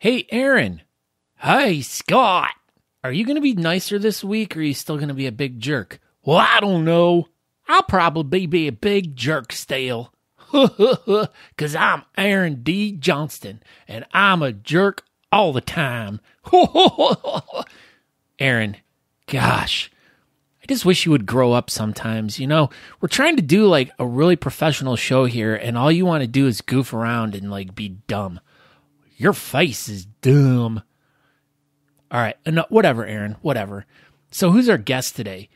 Hey, Aaron. Hi, Scott. Are you going to be nicer this week, or are you still going to be a big jerk? Well, I don't know. I'll probably be a big jerk still. Because I'm Aaron D. Johnston, and I'm a jerk all the time. Aaron, gosh, I just wish you would grow up sometimes. You know, we're trying to do like a really professional show here, and all you want to do is goof around and like be dumb. Your face is dumb. All right, enough, whatever, Aaron, whatever. So who's our guest today?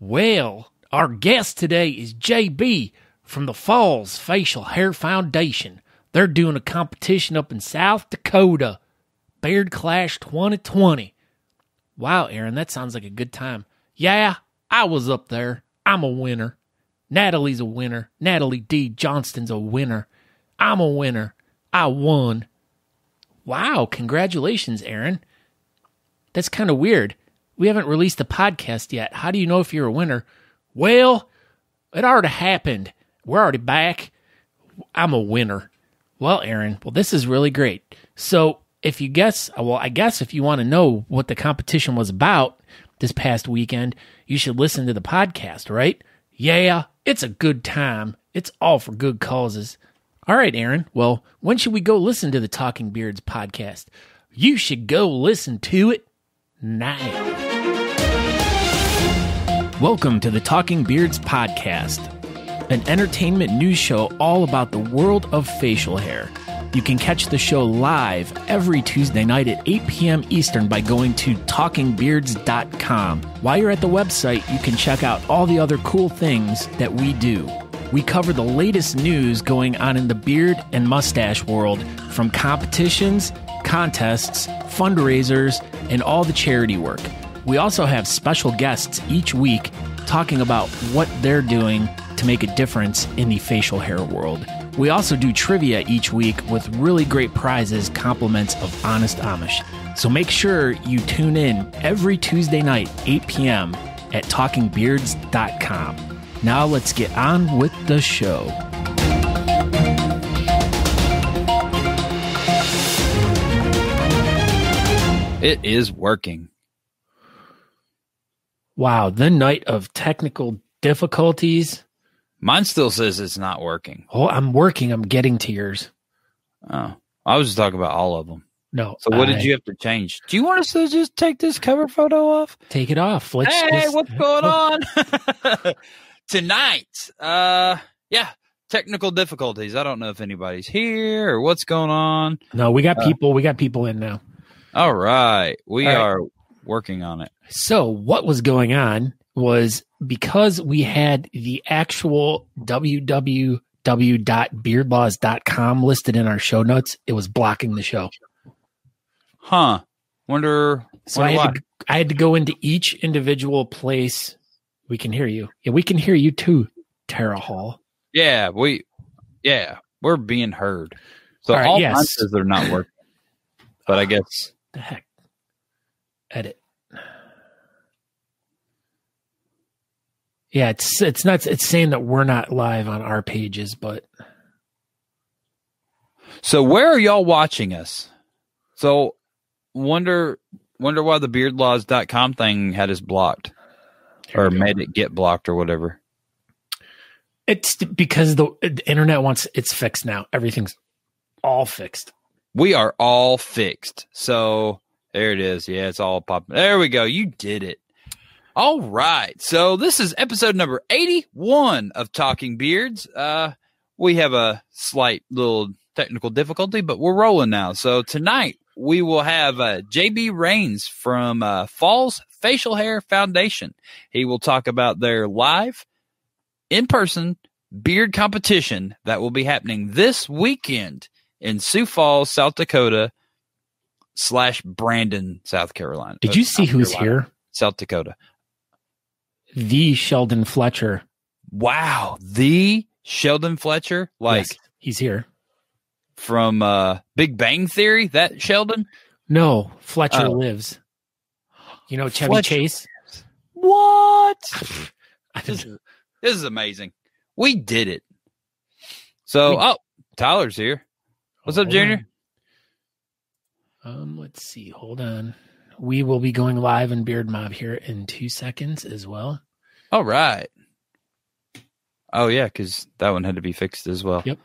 Well, our guest today is J.B. from the Falls Facial Hair Foundation. They're doing a competition up in South Dakota, Beard Clash 2020. Wow, Aaron, that sounds like a good time. Yeah, I was up there. I'm a winner. Natalie's a winner. Natalie D. Johnston's a winner. I'm a winner. I won. Wow, congratulations, Aaron. That's kind of weird. We haven't released a podcast yet. How do you know if you're a winner? Well, it already happened. We're already back. I'm a winner. Well, Aaron, well, this is really great. So if you guess, well, I guess if you want to know what the competition was about this past weekend, you should listen to the podcast, right? Yeah, it's a good time. It's all for good causes. All right, Aaron. Well, when should we go listen to the Talking Beards podcast? You should go listen to it now. Welcome to the Talking Beards podcast, an entertainment news show all about the world of facial hair. You can catch the show live every Tuesday night at 8 p.m. Eastern by going to TalkingBeards.com. While you're at the website, you can check out all the other cool things that we do. We cover the latest news going on in the beard and mustache world, from competitions, contests, fundraisers, and all the charity work. We also have special guests each week talking about what they're doing to make a difference in the facial hair world. We also do trivia each week with really great prizes, compliments of Honest Amish. So make sure you tune in every Tuesday night, 8 p.m. at TalkingBeards.com. Now let's get on with the show. It is working. Wow, the night of technical difficulties. Mine still says it's not working. Oh, I'm working. I'm getting to yours. Oh, I was just talking about all of them. No. So what did you have to change? Do you want us to just take this cover photo off? Take it off. Let's what's going on? Tonight, technical difficulties. I don't know if anybody's here or what's going on. No, we got people. We got people in now. All right. We are working on it. So what was going on was, because we had the actual www.beardlaws.com listed in our show notes, it was blocking the show. Huh. Wonder. So I had to go into each individual place. We can hear you. Yeah, we can hear you too, Tara Hall. Yeah, we're being heard. So all right, all they're not working. But I guess the heck. Edit. Yeah, it's not. It's saying that we're not live on our pages, but. So where are y'all watching us? So wonder why the beardlaws.com thing had us blocked. Or made it get blocked or whatever. It's because the internet wants it's fixed now. Everything's all fixed. We are all fixed. So there it is. Yeah, it's all popping. There we go. You did it. All right. So this is episode number 81 of Talking Beards. We have a slight little technical difficulty, but we're rolling now. So tonight we will have J.B. Renes from Falls Facial Hair Foundation. He will talk about their live, in-person beard competition that will be happening this weekend in Sioux Falls, South Dakota / Brandon, South Carolina. Did you see who's here? South Dakota. The Sheldon Fletcher. Wow. The Sheldon Fletcher? Like, yes, he's here. From Big Bang Theory, that Sheldon? No, Fletcher lives. You know Chevy Fletcher. Chase? What? This is amazing. We did it. So, Tyler's here. What's up, Junior? Let's see. Hold on. We will be going live in Beard Mob here in 2 seconds as well. All right. Oh, yeah, because that one had to be fixed as well. Yep.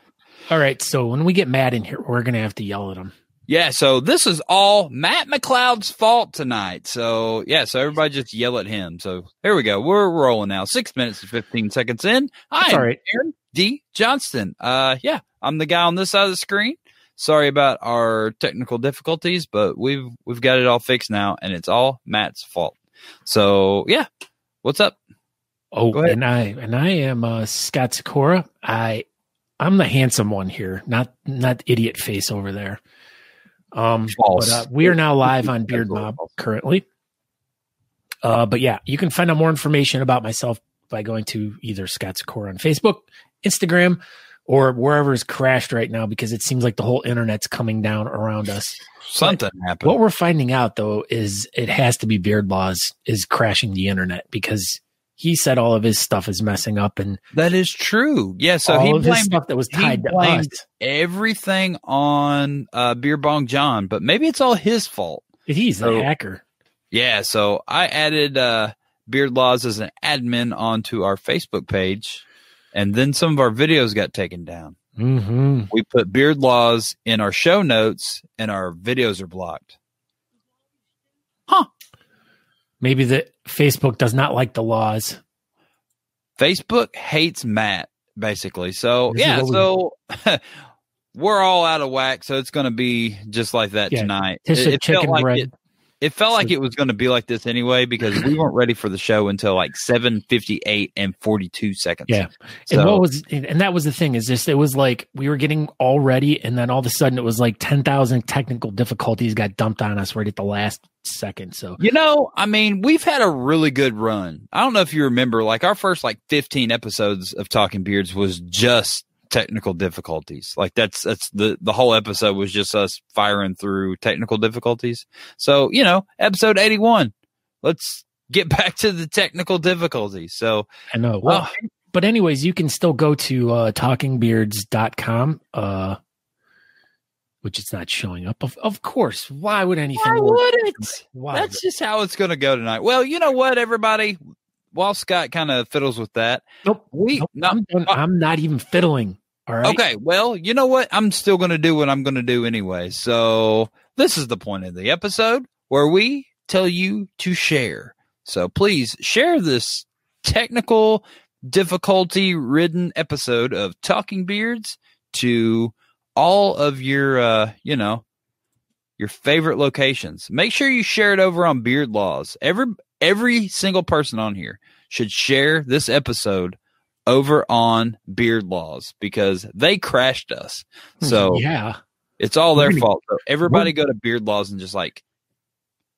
All right. So when we get Matt in here, we're going to have to yell at him. Yeah. So this is all Matt McLeod's fault tonight. So, yeah. So everybody just yell at him. So here we go. We're rolling now. 6 minutes and 15 seconds in. Hi, Aaron D. Johnston. Yeah. I'm the guy on this side of the screen. Sorry about our technical difficulties, but we've got it all fixed now, and it's all Matt's fault. So yeah, what's up? Oh, and I am Scott Sykora. I'm the handsome one here, not idiot face over there. But we are now live on Beard Mob currently. But yeah, you can find out more information about myself by going to either Scott Sykora on Facebook, Instagram, or wherever is crashed right now, because it seems like the whole internet's coming down around us. Something happened. What we're finding out, though, is it has to be Beard Laws is crashing the internet, because he said all of his stuff is messing up. And that is true. Yeah, so all of his stuff that was tied to us. Everything on Beer Bong John, but maybe it's all his fault. He's the hacker. Yeah, so I added Beard Laws as an admin onto our Facebook page. And then some of our videos got taken down. Mm-hmm. We put Beard Laws in our show notes, and our videos are blocked. Huh. Maybe that Facebook does not like the laws. Facebook hates Matt, basically. So, yeah, so we're all out of whack, so it's going to be just like that tonight. It felt like it was going to be like this anyway, because we weren't ready for the show until like 7:58 and 42 seconds. Yeah. So, and that was the thing, is just, it was like we were getting all ready, and then all of a sudden it was like 10,000 technical difficulties got dumped on us right at the last second. So, you know, I mean, we've had a really good run. I don't know if you remember, like our first like 15 episodes of Talking Beards was just technical difficulties. Like that's the whole episode was just us firing through technical difficulties. So, you know, episode 81, let's get back to the technical difficulties. So I know. Well, but anyways, you can still go to TalkingBeards.com, which it's not showing up. Of course. Why would anything? Why would it? That's just how it's going to go tonight. Well, you know what, everybody? While Scott kind of fiddles with that. Nope. I'm not even fiddling. All right. Okay. Well, you know what? I'm still going to do what I'm going to do anyway. So this is the point of the episode where we tell you to share. So please share this technical difficulty ridden episode of Talking Beards to all of your, your favorite locations. Make sure you share it over on Beard Laws. Every single person on here should share this episode over on Beard Laws, because they crashed us. So yeah, it's all their fault. So everybody go to Beard Laws and just like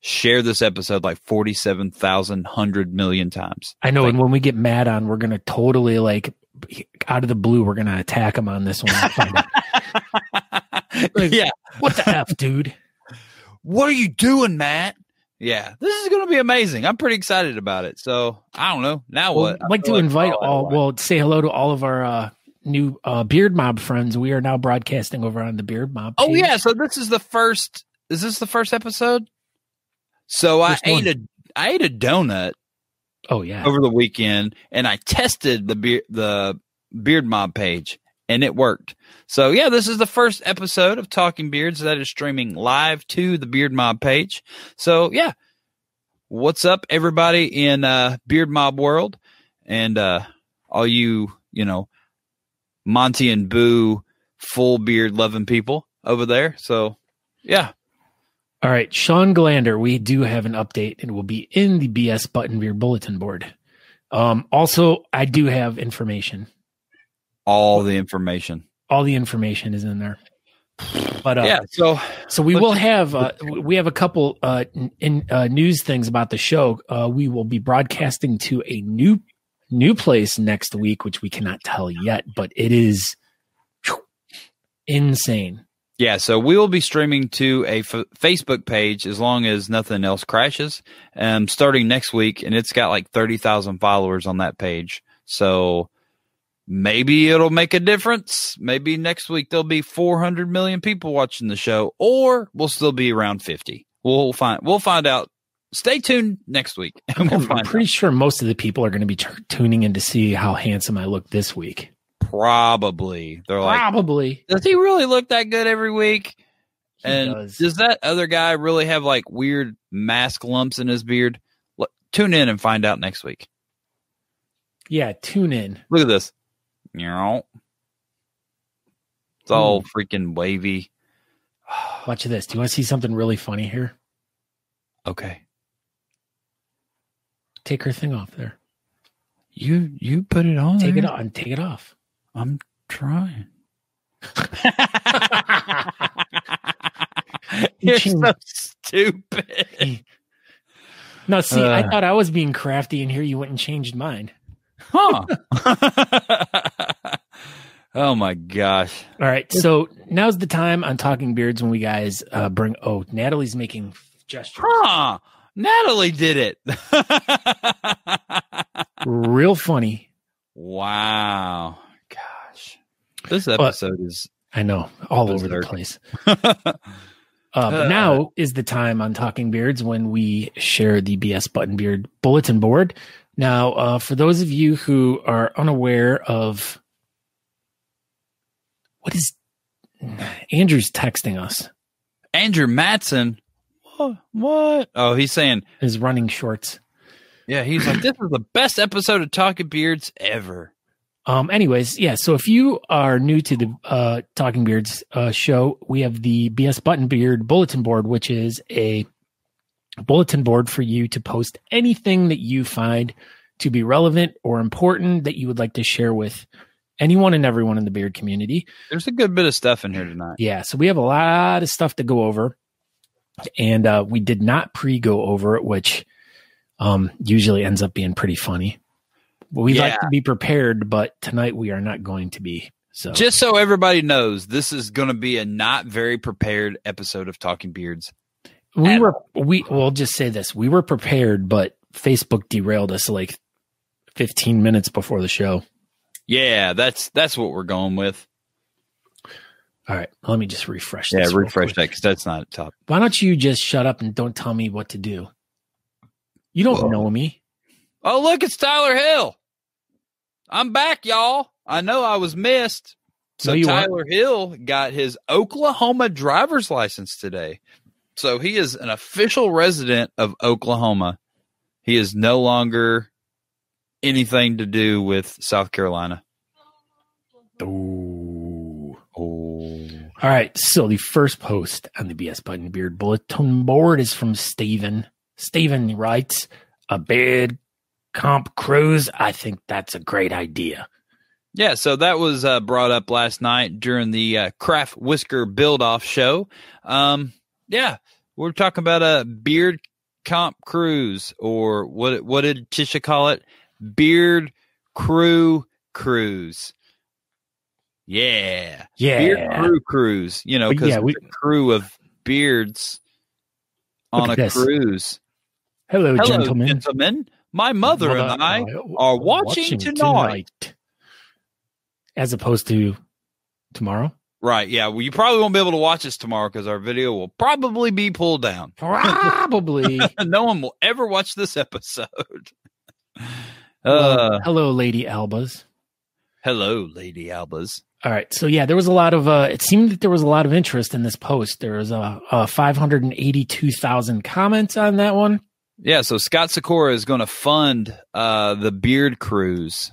share this episode like 47,100 million times. I know. And when we get mad on, we're going to totally like out of the blue, we're going to attack them on this one. Like, yeah. What the F, dude? What are you doing, Matt? Yeah, this is going to be amazing. I'm pretty excited about it. So I don't know. Now what? I'd like to invite all. Well, say hello to all of our new Beard Mob friends. We are now broadcasting over on the Beard Mob page. Oh yeah, so this is the first. Is this the first episode? So I ate a donut. Oh yeah. Over the weekend, and I tested the Beard Mob page, and it worked. So yeah, this is the first episode of Talking Beards that is streaming live to the Beard Mob page. So yeah, what's up, everybody in Beard Mob world, and all you Monty and Boo full beard loving people over there. So yeah. All right, Sean Glander, we do have an update, and will be in the BS Button Beard bulletin board. Also, I do have information. All the information is in there. But yeah, so we will have a couple news things about the show. We will be broadcasting to a new place next week, which we cannot tell yet, but it is insane. Yeah, so we will be streaming to a Facebook page as long as nothing else crashes, starting next week, and it's got like 30,000 followers on that page. So Maybe it'll make a difference. Maybe next week there'll be 400 million people watching the show, or we'll still be around 50. We'll find out. Stay tuned next week. And I'm pretty sure most of the people are going to be tuning in to see how handsome I look this week. Probably. They're like, probably. Does he really look that good every week? Does that other guy really have like weird mask lumps in his beard? Look, tune in and find out next week. Yeah, tune in. Look at this. It's all freaking wavy. Watch this. Do you want to see something really funny here? Okay. Take her thing off there. You put it on. Take it on. Take it off. I'm trying. You're so stupid. No, see, I thought I was being crafty, and here you went and changed mine. Huh. Oh my gosh. All right. So now's the time on Talking Beards when we guys bring. Oh, Natalie's making gestures. Huh. Natalie did it. Real funny. Wow. Gosh. This episode is. I know. All over the place. But now is the time on Talking Beards when we share the BS Button Beard bulletin board. Now, for those of you who are unaware of what is Andrew's texting us, Andrew Mattson. What? Oh, he's saying his running shorts. Yeah, he's like, this is the best episode of Talking Beards ever. Anyways, yeah. So if you are new to the Talking Beards show, we have the BS Button Beard bulletin board, which is a bulletin board for you to post anything that you find to be relevant or important that you would like to share with anyone and everyone in the beard community. There's a good bit of stuff in here tonight. Yeah. So we have a lot of stuff to go over, and we did not go over it, which usually ends up being pretty funny. We'd like to be prepared, but tonight we are not going to be. So just so everybody knows, this is going to be a not very prepared episode of Talking Beards. We'll just say this. We were prepared, but Facebook derailed us like 15 minutes before the show. Yeah, that's what we're going with. All right. Let me just refresh this. Yeah, refresh that, because that's not at top. Why don't you just shut up and don't tell me what to do? You don't know me. Oh, look, it's Tyler Hill. I'm back, y'all. I know I was missed. So no, Tyler Hill got his Oklahoma driver's license today. So he is an official resident of Oklahoma. He is no longer anything to do with South Carolina. Oh. Oh. All right. So the first post on the BS Button Beard bulletin board is from Steven. Steven writes, a beard comp cruise. I think that's a great idea. Yeah, so that was brought up last night during the Craft Whisker Build-Off show. Yeah, we're talking about a beard comp cruise, or what did Tisha call it? Beard crew cruise. Yeah. Yeah. Beard crew cruise, you know, because a crew of beards on a cruise. Hello, gentlemen. My mother and I are watching tonight. As opposed to tomorrow? Right, yeah. Well, you probably won't be able to watch this tomorrow because our video will probably be pulled down. Probably. No one will ever watch this episode. Hello, Lady Albas. Hello, Lady Albas. All right. So, yeah, there was a lot of, it seemed that there was a lot of interest in this post. There was 582,000 comments on that one. Yeah. So, Scott Sykora is going to fund the beard cruise.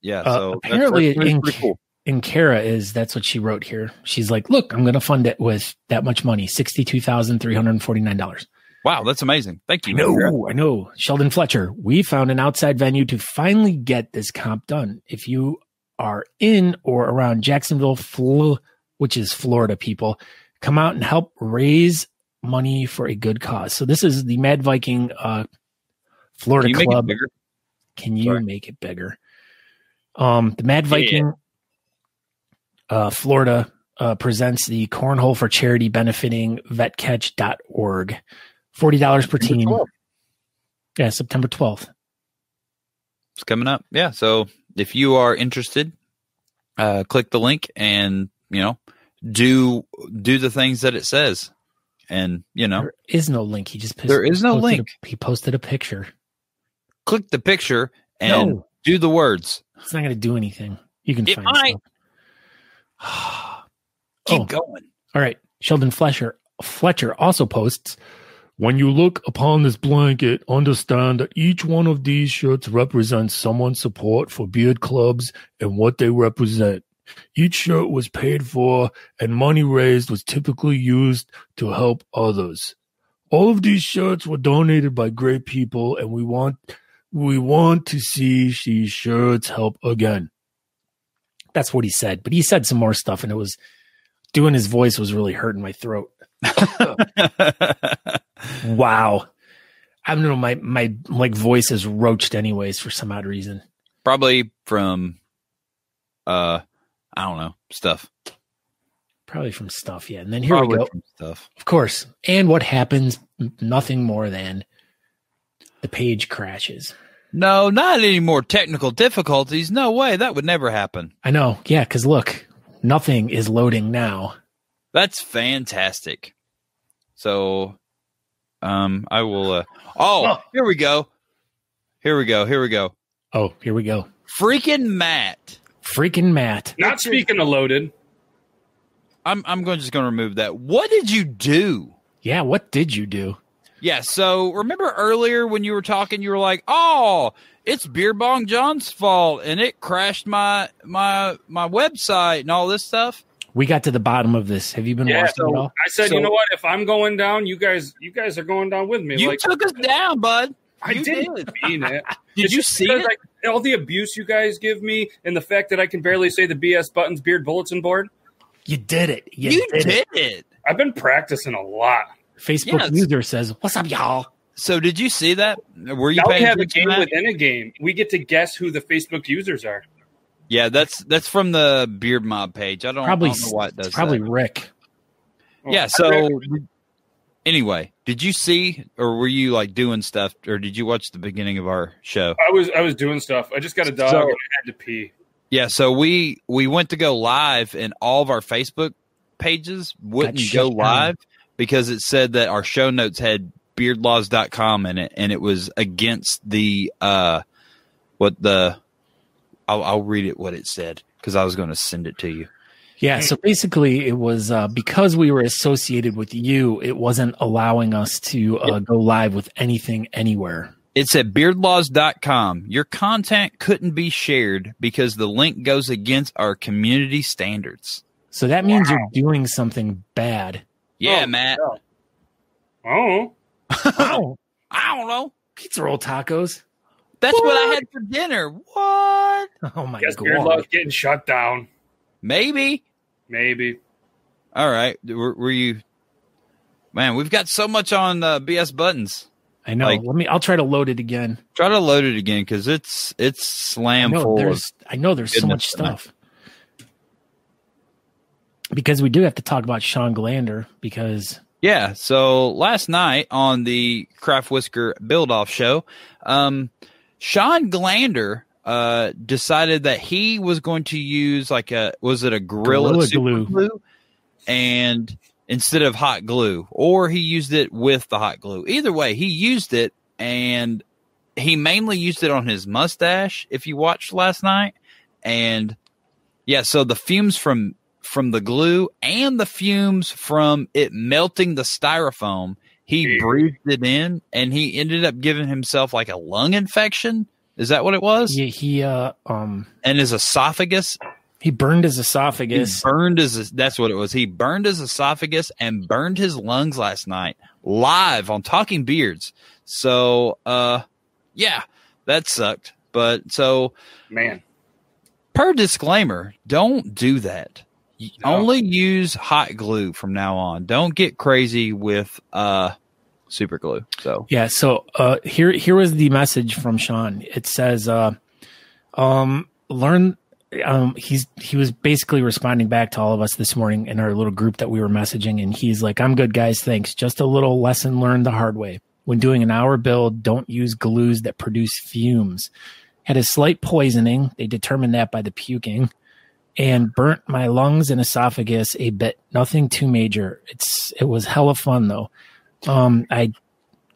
Yeah. So, apparently, it's pretty cool. And Kara that's what she wrote here. She's like, look, I'm going to fund it with that much money, $62,349. Wow, that's amazing. Thank you. I know. Sheldon Fletcher, we found an outside venue to finally get this comp done. If you are in or around Jacksonville, which is Florida, people, come out and help raise money for a good cause. So this is the Mad Viking Florida Club. Can you make it bigger? The Mad Viking... Yeah. Florida presents the Cornhole for Charity benefiting vetcatch.org. $40 per team. Yeah, September 12th. It's coming up. Yeah, so if you are interested, click the link and, you know, do the things that it says. And, you know, there is no link. He just there is no link. He posted a picture. Click the picture and do the words. It's not going to do anything. You can find stuff. Keep going. All right. Sheldon Fletcher also posts, when you look upon this blanket, understand that each one of these shirts represents someone's support for beard clubs and what they represent. Each shirt was paid for, and money raised was typically used to help others. All of these shirts were donated by great people, and we want to see these shirts help again. That's what he said, but he said some more stuff, and it was doing his voice was really hurting my throat. Wow. I don't know, my like voice is roached anyways for some odd reason. Probably from I don't know, stuff. Probably from stuff, yeah. And then here we go. From stuff. Of course. And what happens? Nothing more than the page crashes. No, not any more technical difficulties. No way. That would never happen. I know. Yeah, because look, nothing is loading now. That's fantastic. So I will. Here we go. Here we go. Here we go. Oh, here we go. Freaking Matt. Freaking Matt. Not speaking of loaded. I'm just going to remove that. What did you do? Yeah, what did you do? Yeah, so remember earlier when you were talking, you were like, oh, it's Beer Bong John's fault, and it crashed my website and all this stuff. We got to the bottom of this. Have you been watching it all? I said, you know what? If I'm going down, you guys are going down with me. You took us down, bud. I didn't mean it. Did you see it? All the abuse you guys give me and the fact that I can barely say the BS Buttons Beard Bulletin Board. You did it. You did it. I've been practicing a lot. Facebook user says, what's up, y'all? So did you see that? Were you paying attention to that? We have a game within a game. We get to guess who the Facebook users are. Yeah, that's from the Beard Mob page. I don't know why it does that. Probably Rick. Well, yeah, so anyway, did you see, or were you like doing stuff, or did you watch the beginning of our show? I was doing stuff. I just got a dog and I had to pee. Yeah, so we went to go live, and all of our Facebook pages wouldn't go live because it said that our show notes had beardlaws.com in it, and it was against the I'll read it what it said because I was going to send it to you. Yeah, so basically it was because we were associated with you, it wasn't allowing us to go live with anything anywhere. It's at beardlaws.com. Your content couldn't be shared because the link goes against our community standards. So that means you're doing something bad. Yeah, Matt. Oh. I don't know. Pizza roll tacos. That's what I had for dinner. What? Oh, my God. Beardlaws getting shut down. Maybe. All right. Were you? Man, we've got so much on BS Buttons. I know. Like, I'll try to load it again. Try to load it again because it's slam full. I know there's so much stuff. Because we do have to talk about Sean Glander because. Yeah. So last night on the Craft Whisker Build-Off show, Sean Glander decided that he was going to use was it a Gorilla glue? And instead of hot glue, or he used it with the hot glue. Either way, he used it, and he mainly used it on his mustache, if you watched last night. And yeah, so the fumes from the glue and the fumes from it melting the styrofoam, he breathed it in, and he ended up giving himself like a lung infection. Is that what it was? Yeah, he and his esophagus. He burned his esophagus. That's what it was. He burned his esophagus and burned his lungs last night live on Talking Beards. So, yeah, that sucked. But so, man, per disclaimer, don't do that. No. Only use hot glue from now on. Don't get crazy with super glue. So yeah, so here was the message from Sean. It says he was basically responding back to all of us this morning in our little group that we were messaging, and he's like, I'm good, guys, thanks. Just a little lesson learned the hard way. When doing an hour build, don't use glues that produce fumes. Had a slight poisoning. They determined that by the puking. and burnt my lungs and esophagus a bit. Nothing too major. It was hella fun though.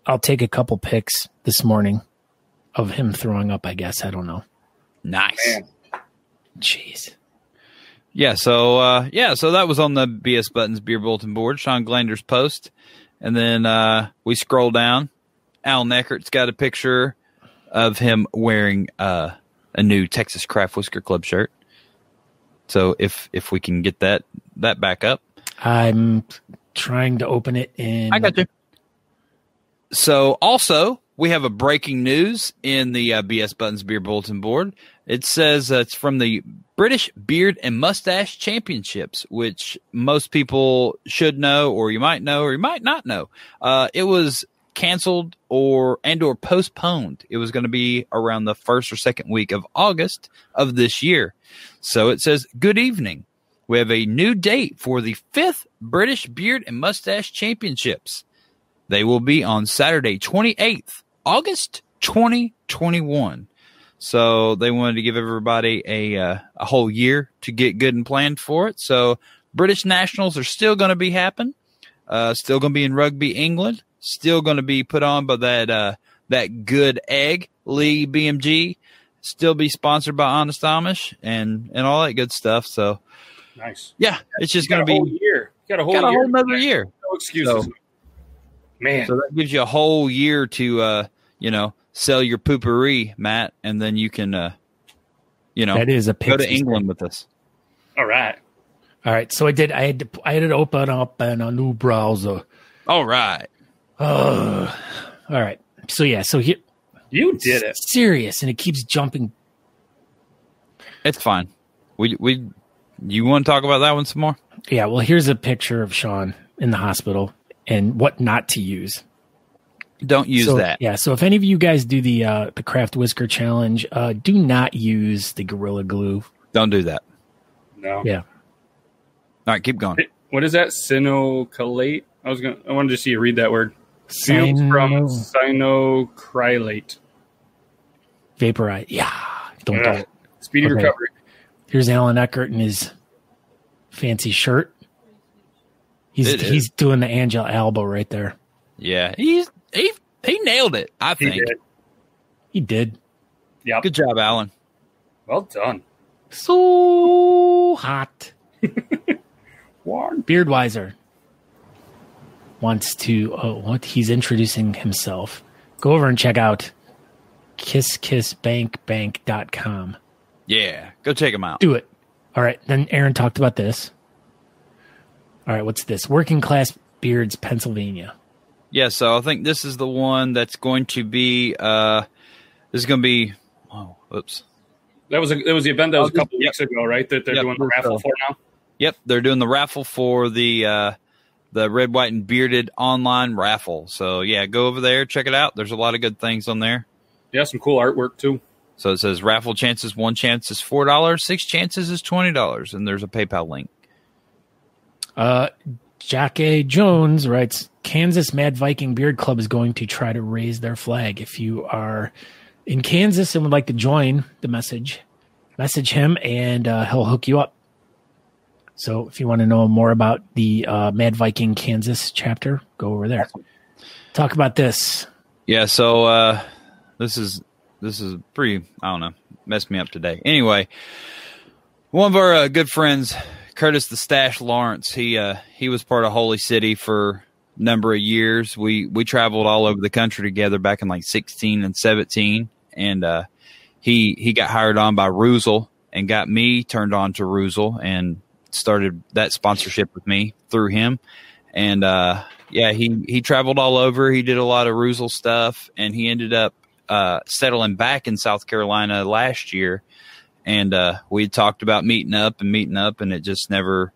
I'll take a couple pics this morning of him throwing up, I guess. I don't know. Nice. Jeez. Yeah. So, so that was on the BS Buttons Beer Bulletin board, Sean Glander's post. And then, we scroll down. Al Neckert's got a picture of him wearing, a new Texas Craft Whisker Club shirt. So if we can get that back up, I'm trying to open it. And I got you. So also we have a breaking news in the BS Buttons Beer Bulletin board. It says it's from the British Beard and Mustache Championships, which most people should know, or you might know, or you might not know. It was canceled or postponed. It was going to be around the first or second week of August of this year. So it says, good evening. We have a new date for the 5th British Beard and Mustache Championships. They will be on Saturday, 28th, August 2021. So they wanted to give everybody a whole year to get good and planned for it. So British Nationals are still going to be happening, still going to be in Rugby, England, still going to be put on by that Good Egg League BMG, still be sponsored by Honest Amish and all that good stuff. So nice. Yeah, it's just going to be a whole year. You got a whole another year. No excuses. So, man, so that gives you a whole year to, sell your poopery, Matt, and then you can, that is a go to England with us. All right. So I had to open up a new browser. All right. All right. So yeah. So here, you did it. Serious, and it keeps jumping. It's fine. You want to talk about that one some more? Yeah. Well, here's a picture of Sean in the hospital. And what not to use. Don't use that. Yeah. So if any of you guys do the Craft Whisker Challenge, do not use the Gorilla Glue. Don't do that. No. Yeah. All right. Keep going. What is that? Cyanocrylate? I wanted to see you read that word. Fumes from cyanocrylate. Vaporize. Yeah. Don't do it. Speedy recovery. Here's Alan Eckert in his fancy shirt. He's doing the Angel Alba right there. Yeah, he nailed it. I think he did. Yeah, good job, Alan. Well done. So hot. Warren Beardweiser wants to. Oh, what? He's introducing himself. Go over and check out kisskissbankbank.com. Yeah, go check him out. Do it. All right. Then Aaron talked about this. All right, what's this? Working Class Beards, Pennsylvania. Yeah, so I think this is the one that's going to be. This is going to be. Oh, oops. That was the event that was a couple weeks ago, right? That they're doing the raffle for now. Yep, they're doing the raffle for the Red, White, and Bearded online raffle. So yeah, go over there, check it out. There's a lot of good things on there. Yeah, some cool artwork too. So it says raffle chances. One chance is $4, 6 chances is $20, and there's a PayPal link. Jack A. Jones writes, Kansas Mad Viking Beard Club is going to try to raise their flag. If you are in Kansas and would like to join the message him and he'll hook you up. So if you want to know more about the Mad Viking Kansas chapter, go over there. Talk about this. Yeah, so this is pretty, I don't know, messed me up today. Anyway, one of our good friends, Curtis the Stash Lawrence, he was part of Holy City for a number of years. We traveled all over the country together back in like 16 and 17, and he got hired on by Ruzel and got me turned on to Ruzel and started that sponsorship with me through him. And he traveled all over. He did a lot of Ruzel stuff, and he ended up settling back in South Carolina last year. And we talked about meeting up, and it just never,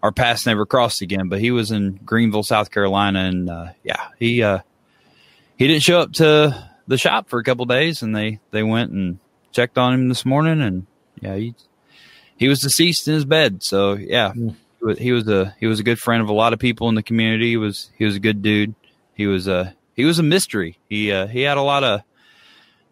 our paths never crossed again. But he was in Greenville, South Carolina, and he didn't show up to the shop for a couple of days, and they went and checked on him this morning, and yeah, he was deceased in his bed. So yeah, he was a good friend of a lot of people in the community. He was a good dude. He was a mystery. He had a lot of.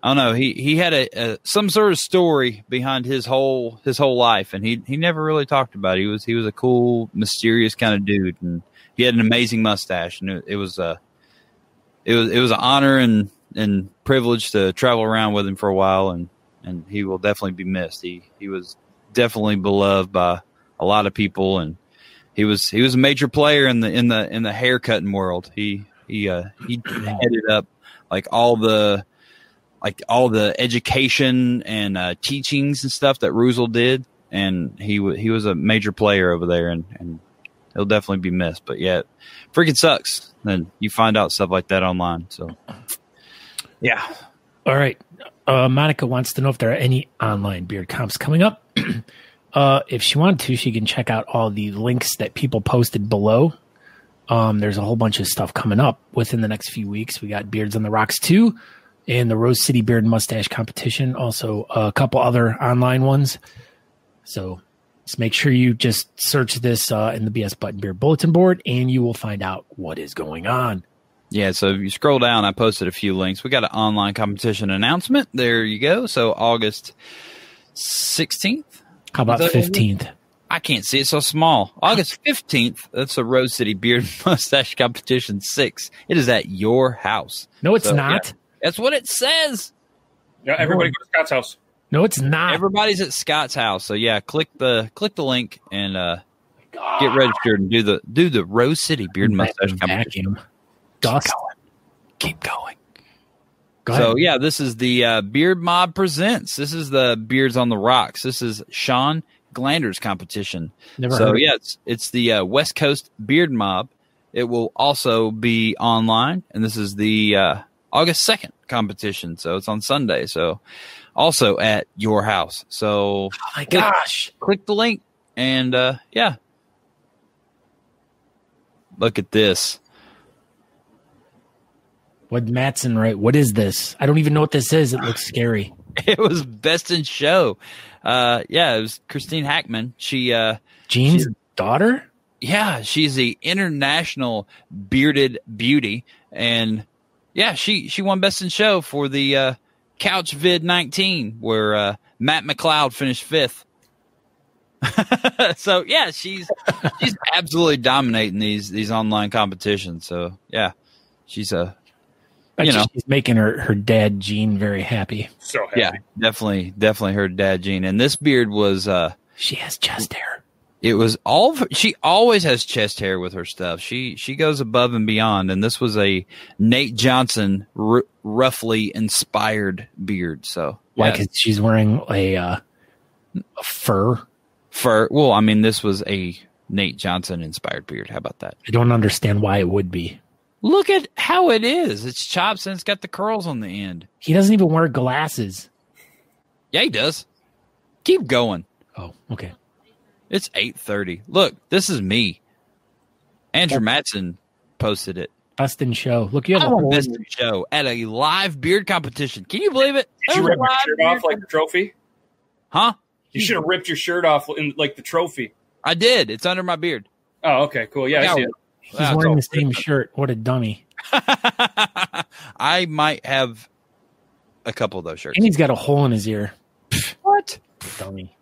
I don't know. He had a some sort of story behind his whole life, and he never really talked about it. He was a cool, mysterious kind of dude, and he had an amazing mustache, and it was an honor and privilege to travel around with him for a while, and he will definitely be missed. He was definitely beloved by a lot of people, and he was a major player in the haircutting world. He headed up like all the education and teachings and stuff that Ruzel did, and he was a major player over there, and he'll definitely be missed. But yeah, it freaking sucks. Then you find out stuff like that online. So yeah. All right. Monica wants to know if there are any online beard comps coming up. If she wanted to, she can check out all the links that people posted below. There's a whole bunch of stuff coming up within the next few weeks. We got Beards on the Rocks 2 and the Rose City Beard and Mustache Competition. Also a couple other online ones. So just make sure you just search this in the BS Button Beard Bulletin Board, and you will find out what is going on. Yeah, so if you scroll down, I posted a few links. We got an online competition announcement. There you go. So August 16th. How about 15th? I can't see. It's so small. August 15th, that's the Rose City Beard Mustache Competition 6. It is at your house. No, it's not. Yeah, that's what it says. Yeah, everybody go to Scott's house. No, it's not. Everybody's at Scott's house. So yeah, click the link and get registered and do the Rose City Beard and Mustache Competition. Dust. Keep going. Go ahead. So yeah, this is the Beard Mob presents. This is the Beards on the Rocks. This is Sean Glander's competition. It's the West Coast Beard Mob. It will also be online, and this is the August 2nd competition. So it's on Sunday. So also at your house. So oh my gosh, click the link and yeah. Look at this. What Mattson write? What is this? I don't even know what this is. It looks scary. It was Best in Show. Yeah, it was Christine Hackman. Gene's daughter? Yeah, she's the international bearded beauty. And yeah, she won Best in Show for the Couch Vid 19, where Matt McLeod finished 5th. So yeah, she's absolutely dominating these online competitions. So yeah, she's a she's making her dad Gene very happy. So happy. Yeah, definitely her dad Gene. And this beard was she has chest hair. It was she always has chest hair with her stuff. She goes above and beyond, and this was a Nate Johnson roughly inspired beard. So like she's wearing a fur. Well, I mean, this was a Nate Johnson inspired beard. How about that? I don't understand why it would be. Look at how it is. It's chops and it's got the curls on the end. He doesn't even wear glasses. Yeah, he does. Keep going. Oh, okay. It's 8:30. Look, this is me. Andrew Mattson posted it. Best in Show. Look, you have a Best in Show at a live beard competition. Can you believe it? Did you rip your shirt off like the trophy? Huh? You should have ripped your shirt off like the trophy. I did. It's under my beard. Oh, okay, cool. Yeah, I see it. He's wearing the same shirt. What a dummy. I might have a couple of those shirts. And he's got a hole in his ear. What? Dummy.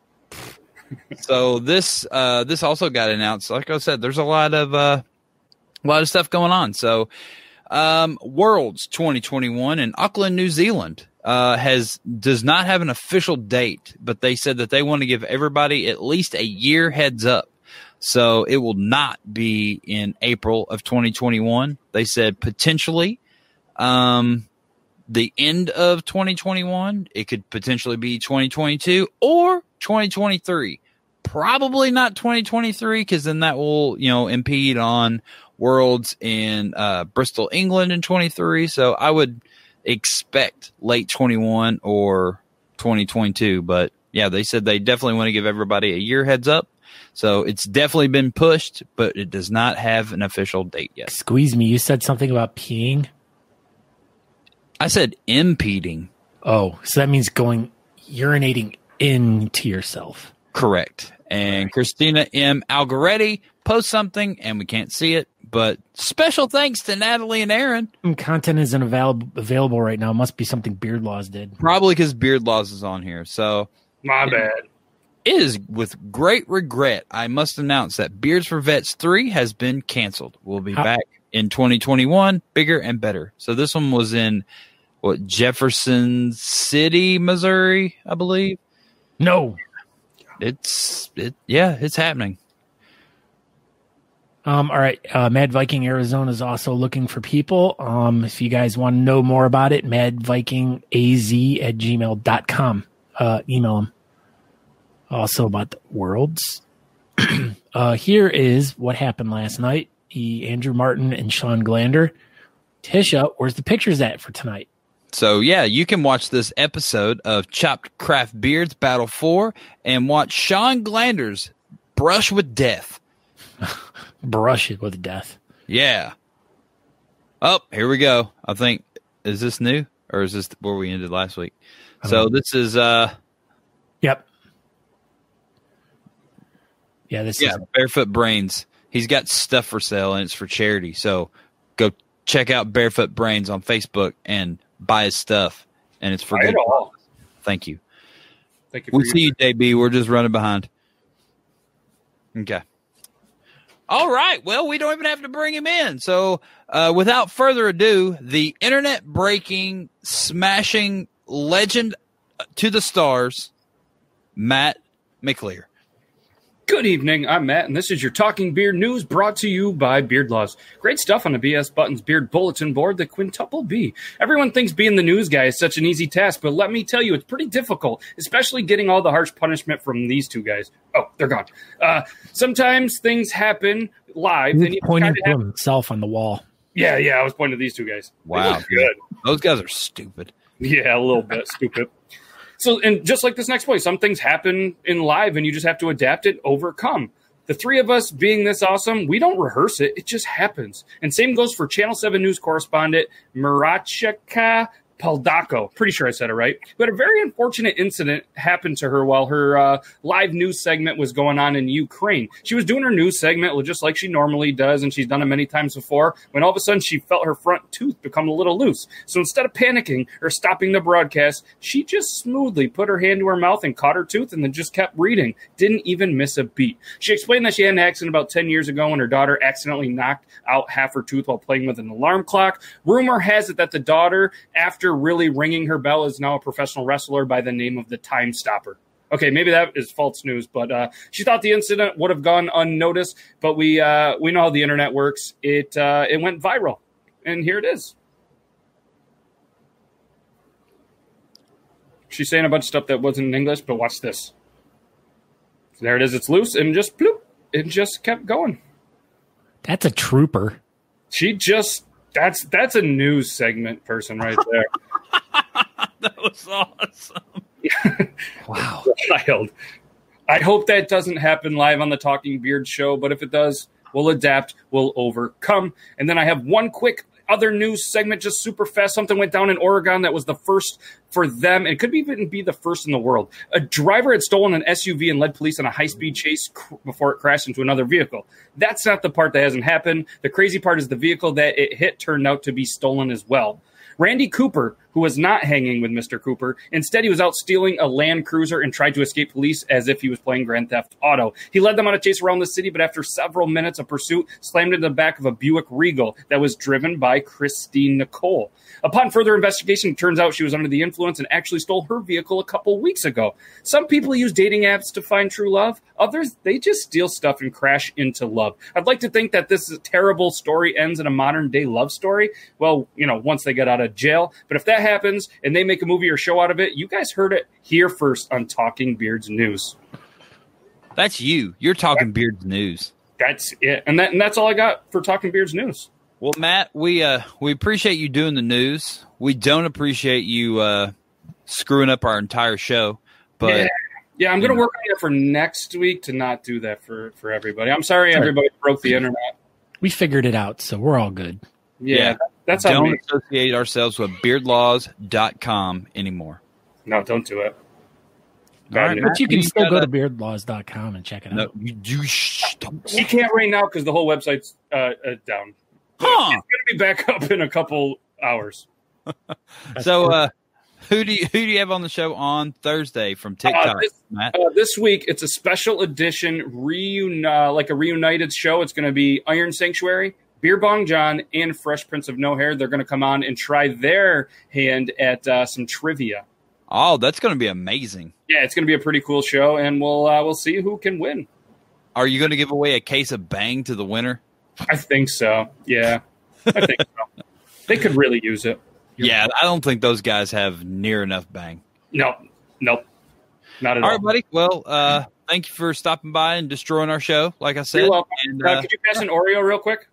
So this also got announced. Like I said, there's a lot of stuff going on. So Worlds 2021 in Auckland, New Zealand does not have an official date, but they said that they want to give everybody at least a year heads up. So it will not be in April of 2021. They said potentially the end of 2021. It could potentially be 2022 or 2023. Probably not 2023 because then that will, impede on Worlds in Bristol, England in 23. So I would expect late 21 or 2022. But, yeah, they said they definitely want to give everybody a year heads up. So it's definitely been pushed, but it does not have an official date yet. Squeeze me. You said something about peeing. I said impeding. Oh, so that means urinating into yourself. Correct. And Christina M. Algaretti posts something, and we can't see it. But special thanks to Natalie and Aaron. Content isn't available right now. It must be something Beard Laws did. Probably because Beard Laws is on here. So my bad. It is with great regret I must announce that Beards for Vets 3 has been canceled. We'll be back in 2021, bigger and better. So this one was in Jefferson City, Missouri, I believe. No. It's happening. All right. Mad Viking Arizona is also looking for people. If you guys want to know more about it, madvikingaz@gmail.com. Email them. Also about the Worlds. Here is what happened last night. Andrew Martin and Sean Glander. Tisha, where's the pictures at for tonight? So, yeah, you can watch this episode of Chopped Craft Beards Battle 4 and watch Sean Glander's Brush with Death. Brush it with death. Yeah. Oh, here we go. I think, is this new? Or is this where we ended last week? So this is... Yep. Yeah, this is... Barefoot Brains. He's got stuff for sale, and it's for charity. So go check out Barefoot Brains on Facebook and... buy his stuff, and it's for good. Thank you. Thank you. We'll see you, JB. We're just running behind. Okay. All right. Well, we don't even have to bring him in. So, without further ado, the internet breaking, smashing legend to the stars, Matt McLeod. Good evening. I'm Matt, and this is your Talking Beard News brought to you by Beard Laws. Great stuff on the BS Buttons Beard Bulletin Board, the quintuple B. Everyone thinks being the news guy is such an easy task, but let me tell you, it's pretty difficult, especially getting all the harsh punishment from these two guys. Oh, they're gone. Sometimes things happen live. He's pointing to himself on the wall. Yeah, I was pointing to these two guys. Wow. Good. Those guys are stupid. Yeah, a little bit stupid. So, and just like this next point, some things happen in live and you just have to adapt it, overcome. The three of us being this awesome, we don't rehearse it. It just happens. And same goes for Channel 7 News correspondent Mirachika Paldaco. Pretty sure I said it right. But a very unfortunate incident happened to her while her live news segment was going on in Ukraine. She was doing her news segment just like she normally does, and she's done it many times before, when all of a sudden she felt her front tooth become a little loose. So instead of panicking or stopping the broadcast, she just smoothly put her hand to her mouth and caught her tooth and then just kept reading. Didn't even miss a beat. She explained that she had an accident about 10 years ago when her daughter accidentally knocked out half her tooth while playing with an alarm clock. Rumor has it that the daughter, after really ringing her bell, is now a professional wrestler by the name of the Time Stopper. Okay, maybe that is false news, but she thought the incident would have gone unnoticed, but we know how the internet works. It went viral, and here it is. She's saying a bunch of stuff that wasn't in English, but watch this. There it is. It's loose, and just bloop. It just kept going. That's a trooper. That's a news segment person right there. That was awesome. Wow. Wild. I hope that doesn't happen live on the Talking Beard show, but if it does, we'll adapt, we'll overcome. And then I have one quick other news segment, just super fast. Something went down in Oregon that was the first for them. It could even be the first in the world. A driver had stolen an SUV and led police on a high-speed chase before it crashed into another vehicle. That's not the part that hasn't happened. The crazy part is the vehicle that it hit turned out to be stolen as well. Randy Cooper, who was not hanging with Mr. Cooper, instead he was out stealing a Land Cruiser and tried to escape police as if he was playing Grand Theft Auto. He led them on a chase around the city, but after several minutes of pursuit, slammed into the back of a Buick Regal that was driven by Christine Nicole. Upon further investigation, it turns out she was under the influence and actually stole her vehicle a couple weeks ago. Some people use dating apps to find true love. Others, they just steal stuff and crash into love. I'd like to think that this terrible story ends in a modern-day love story. Well, once they get out of jail. But if that happens and they make a movie or show out of it, you guys heard it here first on Talking Beards News. That's you. You're Talking Beards News. That's it. And that's all I got for Talking Beards News. Well, Matt, we appreciate you doing the news. We don't appreciate you screwing up our entire show. But yeah, I'm going to work on it for next week to not do that for everybody. I'm sorry everybody broke the internet. We figured it out, so we're all good. Yeah. That's how we associate ourselves with beardlaws.com anymore. No, don't do it. Right, but you can still go to beardlaws.com and check it out. You can't right now because the whole website's down. Huh. It's going to be back up in a couple hours. So, who do you have on the show on Thursday from TikTok? This week it's a special edition a reunited show. It's going to be Iron Sanctuary, Beer Bong John, and Fresh Prince of No Hair. They're going to come on and try their hand at some trivia. Oh, that's going to be amazing. Yeah, it's going to be a pretty cool show, and we'll see who can win. Are you going to give away a case of Bang to the winner? I think so. Yeah, I think so. They could really use it. Yeah, I don't think those guys have near enough bang. Nope. Not at all. All right, buddy. Well, thank you for stopping by and destroying our show, like I said. You're welcome. And, could you pass an Oreo real quick?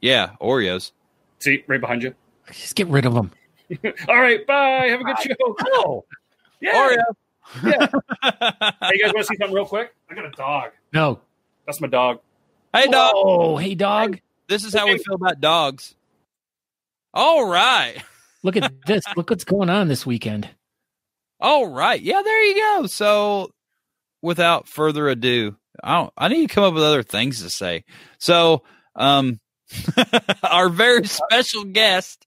Yeah, Oreos. See, right behind you. Just get rid of them. All right, bye. Have a good show. Oh, yeah. Oreo. Yeah. Hey, you guys want to see something real quick? I got a dog. No. That's my dog. Hey, dog. Oh, hey, dog. This is how we feel about dogs. All right. Look at this. Look what's going on this weekend. All right. Yeah, there you go. So without further ado, I need to come up with other things to say. So our very special guest,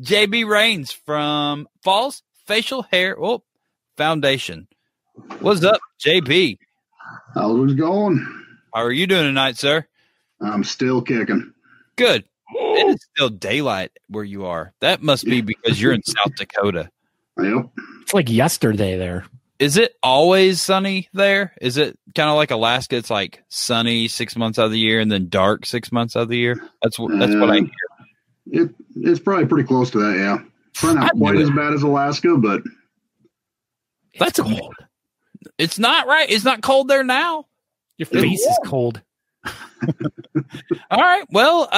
J.B. Renes from Falls Facial Hair Foundation. What's up, J.B.? How's it going? How are you doing tonight, sir? I'm still kicking. Good. It is still daylight where you are. That must be because you're in South Dakota. Yep. It's like yesterday there. Is it always sunny there? Is it kind of like Alaska? It's like sunny 6 months out of the year and then dark 6 months out of the year. That's what I hear. It's probably pretty close to that. Yeah, probably not quite as bad as Alaska, but that's cold. It's not right. It's not cold there now. Your face is cold. All right. Well,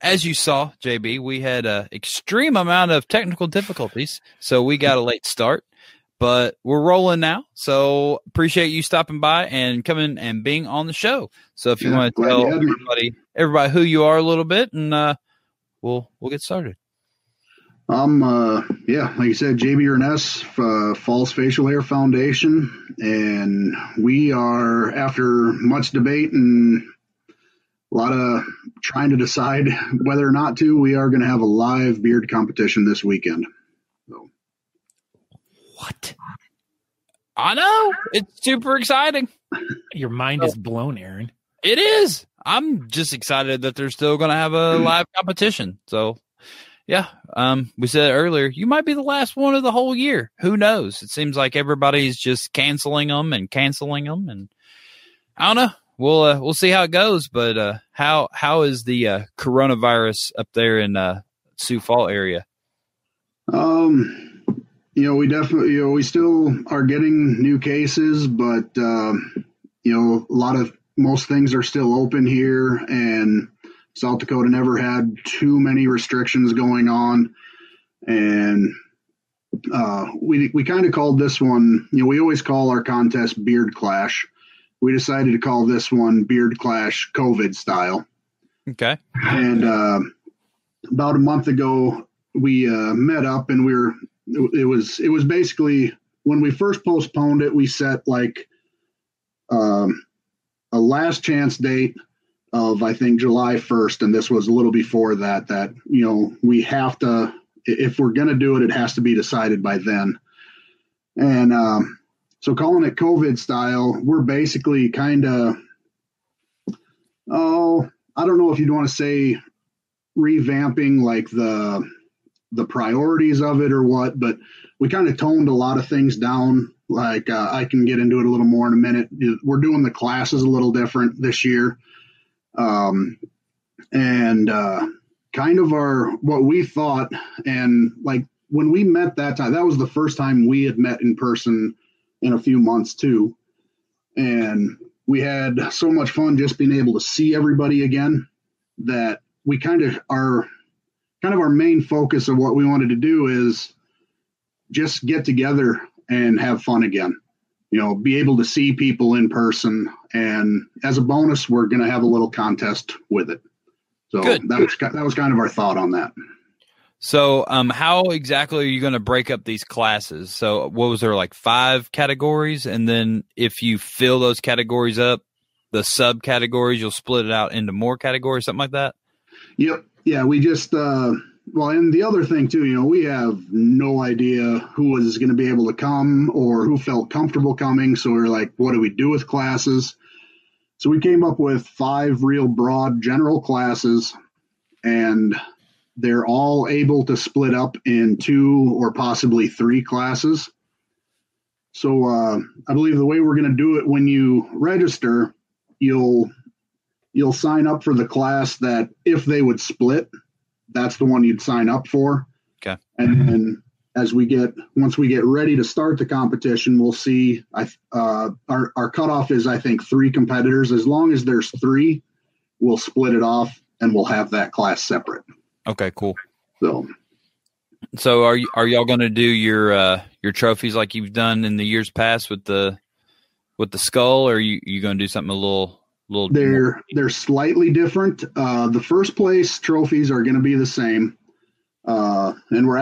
as you saw, JB, we had an extreme amount of technical difficulties, so we got a late start, but we're rolling now. So appreciate you stopping by and coming and being on the show. So if you want to tell everybody who you are a little bit, and we'll get started. I'm like you said, J.B. Renes, Falls Facial Hair Foundation, and we are, after much debate and a lot of trying to decide whether or not to, we are going to have a live beard competition this weekend. So. What? I know. It's super exciting. Your mind is blown, Aaron. It is. I'm just excited that they're still going to have a live competition. So, yeah, we said earlier, you might be the last one of the whole year. Who knows? It seems like everybody's just canceling them. And I don't know. We'll see how it goes, but how is the coronavirus up there in Sioux Falls area? We definitely we still are getting new cases, but a lot of most things are still open here, and South Dakota never had too many restrictions going on, and we kind of called this one. We always call our contest Beard Clash. We decided to call this one Beard Clash COVID style. Okay. And about a month ago, we met up, and it was basically when we first postponed it, we set like a last chance date of, I think, July 1st. And this was a little before that, we have to, if we're going to do it has to be decided by then. And, so calling it COVID style, we're basically kind of, I don't know if you'd want to say revamping like the priorities of it or what, but we kind of toned a lot of things down. Like I can get into it a little more in a minute. We're doing the classes a little different this year. Kind of what we thought. And like when we met that time, that was the first time we had met in person in a few months too, and we had so much fun just being able to see everybody again that we kind of our main focus of what we wanted to do is just get together and have fun again, be able to see people in person, and as a bonus we're going to have a little contest with it. So Good. That was kind of our thought on that. So how exactly are you going to break up these classes? So what was there, like 5 categories? And then if you fill those categories up, the subcategories, you'll split it out into more categories, something like that? Yep. Yeah, we just well, and the other thing, too, we have no idea who was going to be able to come or who felt comfortable coming. So we're like, what do we do with classes? So we came up with 5 real broad general classes, and they're all able to split up in 2 or possibly 3 classes. So I believe the way we're going to do it, when you register, you'll sign up for the class that if they would split, that's the one you'd sign up for. Okay. And then as we get, once we get ready to start the competition, we'll see. Our cutoff is, I think, 3 competitors. As long as there's 3, we'll split it off and we'll have that class separate. Okay, cool. So are y'all going to do your trophies like you've done in the years past with the skull, or are you going to do something a little? They're slightly different. The first place trophies are going to be the same, and we're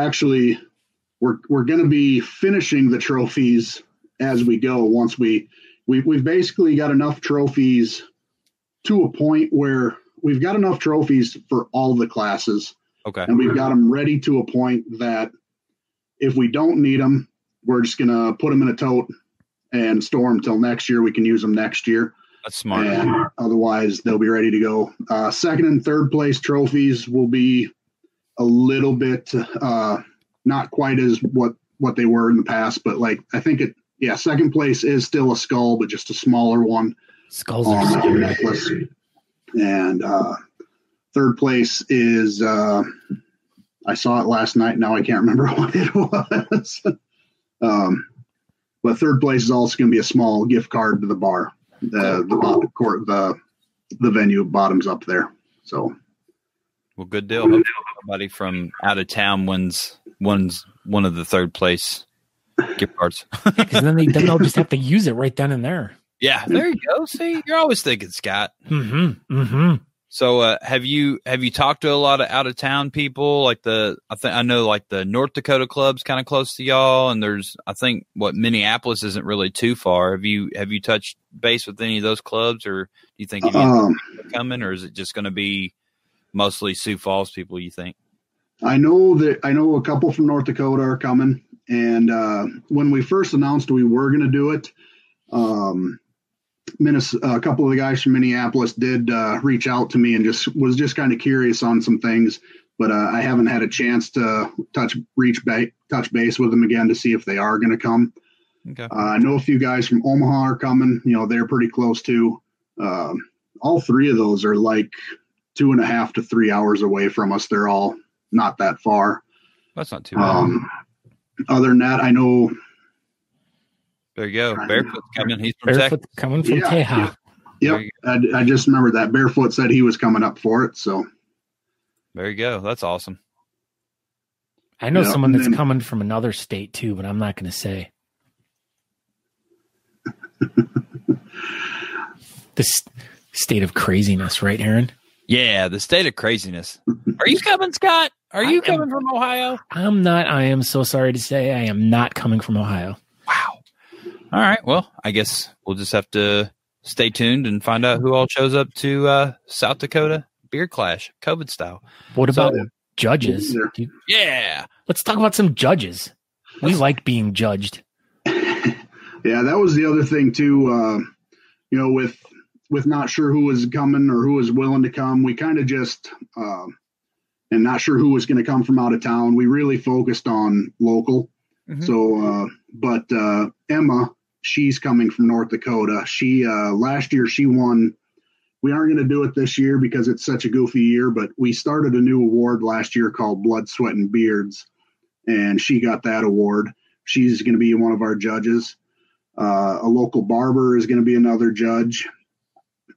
going to be finishing the trophies as we go. Once we've basically got enough trophies to a point where we've got enough trophies for all the classes. Okay. And we've got them ready to a point that if we don't need them, we're just going to put them in a tote and store them till next year. We can use them next year. That's smart. And otherwise they'll be ready to go. Second and third place trophies will be a little bit, not quite as what they were in the past, but second place is still a skull, but just a smaller one. Skulls on a necklace. And third place is, I saw it last night. Now I can't remember what it was. But third place is also going to be a small gift card to the bar, the venue bottoms up there. So, well, good deal. Hopefully somebody from out of town wins one of the third place gift cards. Because then they'll just have to use it right then and there. Yeah, there you go. See, you're always thinking, Scott. Mm-hmm. Mm-hmm. So, have you talked to a lot of out of town people? Like I know the North Dakota club's kind of close to y'all, and there's Minneapolis isn't really too far. Have you touched base with any of those clubs, or do you think any are coming, or is it just going to be mostly Sioux Falls people? You think? I know a couple from North Dakota are coming, and when we first announced we were going to do it, a couple of the guys from Minneapolis did reach out to me and was kind of curious on some things, but I haven't had a chance to touch base with them again to see if they are going to come. Okay. I know a few guys from Omaha are coming. They're pretty close too. All 3 of those are like 2.5 to 3 hours away from us. They're all not that far. That's not too bad. Other than that, I know. There you go. Barefoot's coming. He's from Texas. Barefoot's coming from Texas. Yeah. Yep. I just remembered that. Barefoot said he was coming up for it. So there you go. That's awesome. I know someone that's coming from another state too, but I'm not going to say. This state of craziness, right, Aaron? Yeah, the state of craziness. Are you coming, Scott? Are you coming from Ohio? I'm not. I am so sorry to say I am not coming from Ohio. Wow. All right. Well, I guess we'll just have to stay tuned and find out who all shows up to South Dakota Beard Clash, COVID style. What about judges? Dude? Yeah. Let's talk about some judges. We like being judged. Yeah, that was the other thing, too. With not sure who was coming or who was willing to come, we kind of just and not sure who was going to come from out of town. We really focused on local. Mm-hmm. So, but Emma, she's coming from North Dakota. She, last year she won. We aren't going to do it this year because it's such a goofy year, but we started a new award last year called Blood, Sweat, and Beards. And she got that award. She's going to be one of our judges. A local barber is going to be another judge.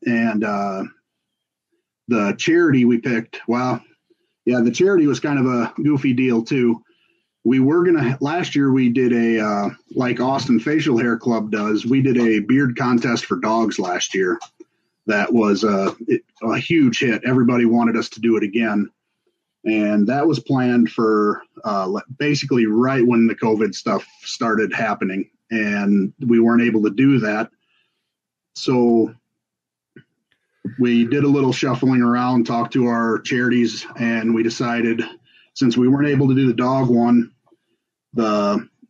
And, the charity we picked. Wow. Yeah. The charity was kind of a goofy deal too. We were going to, last year we did a, like Austin Facial Hair Club does, we did a beard contest for dogs last year. That was a huge hit. Everybody wanted us to do it again. And that was planned for basically right when the COVID stuff started happening, and we weren't able to do that. So we did a little shuffling around, talked to our charities, and we decided, since we weren't able to do the dog one,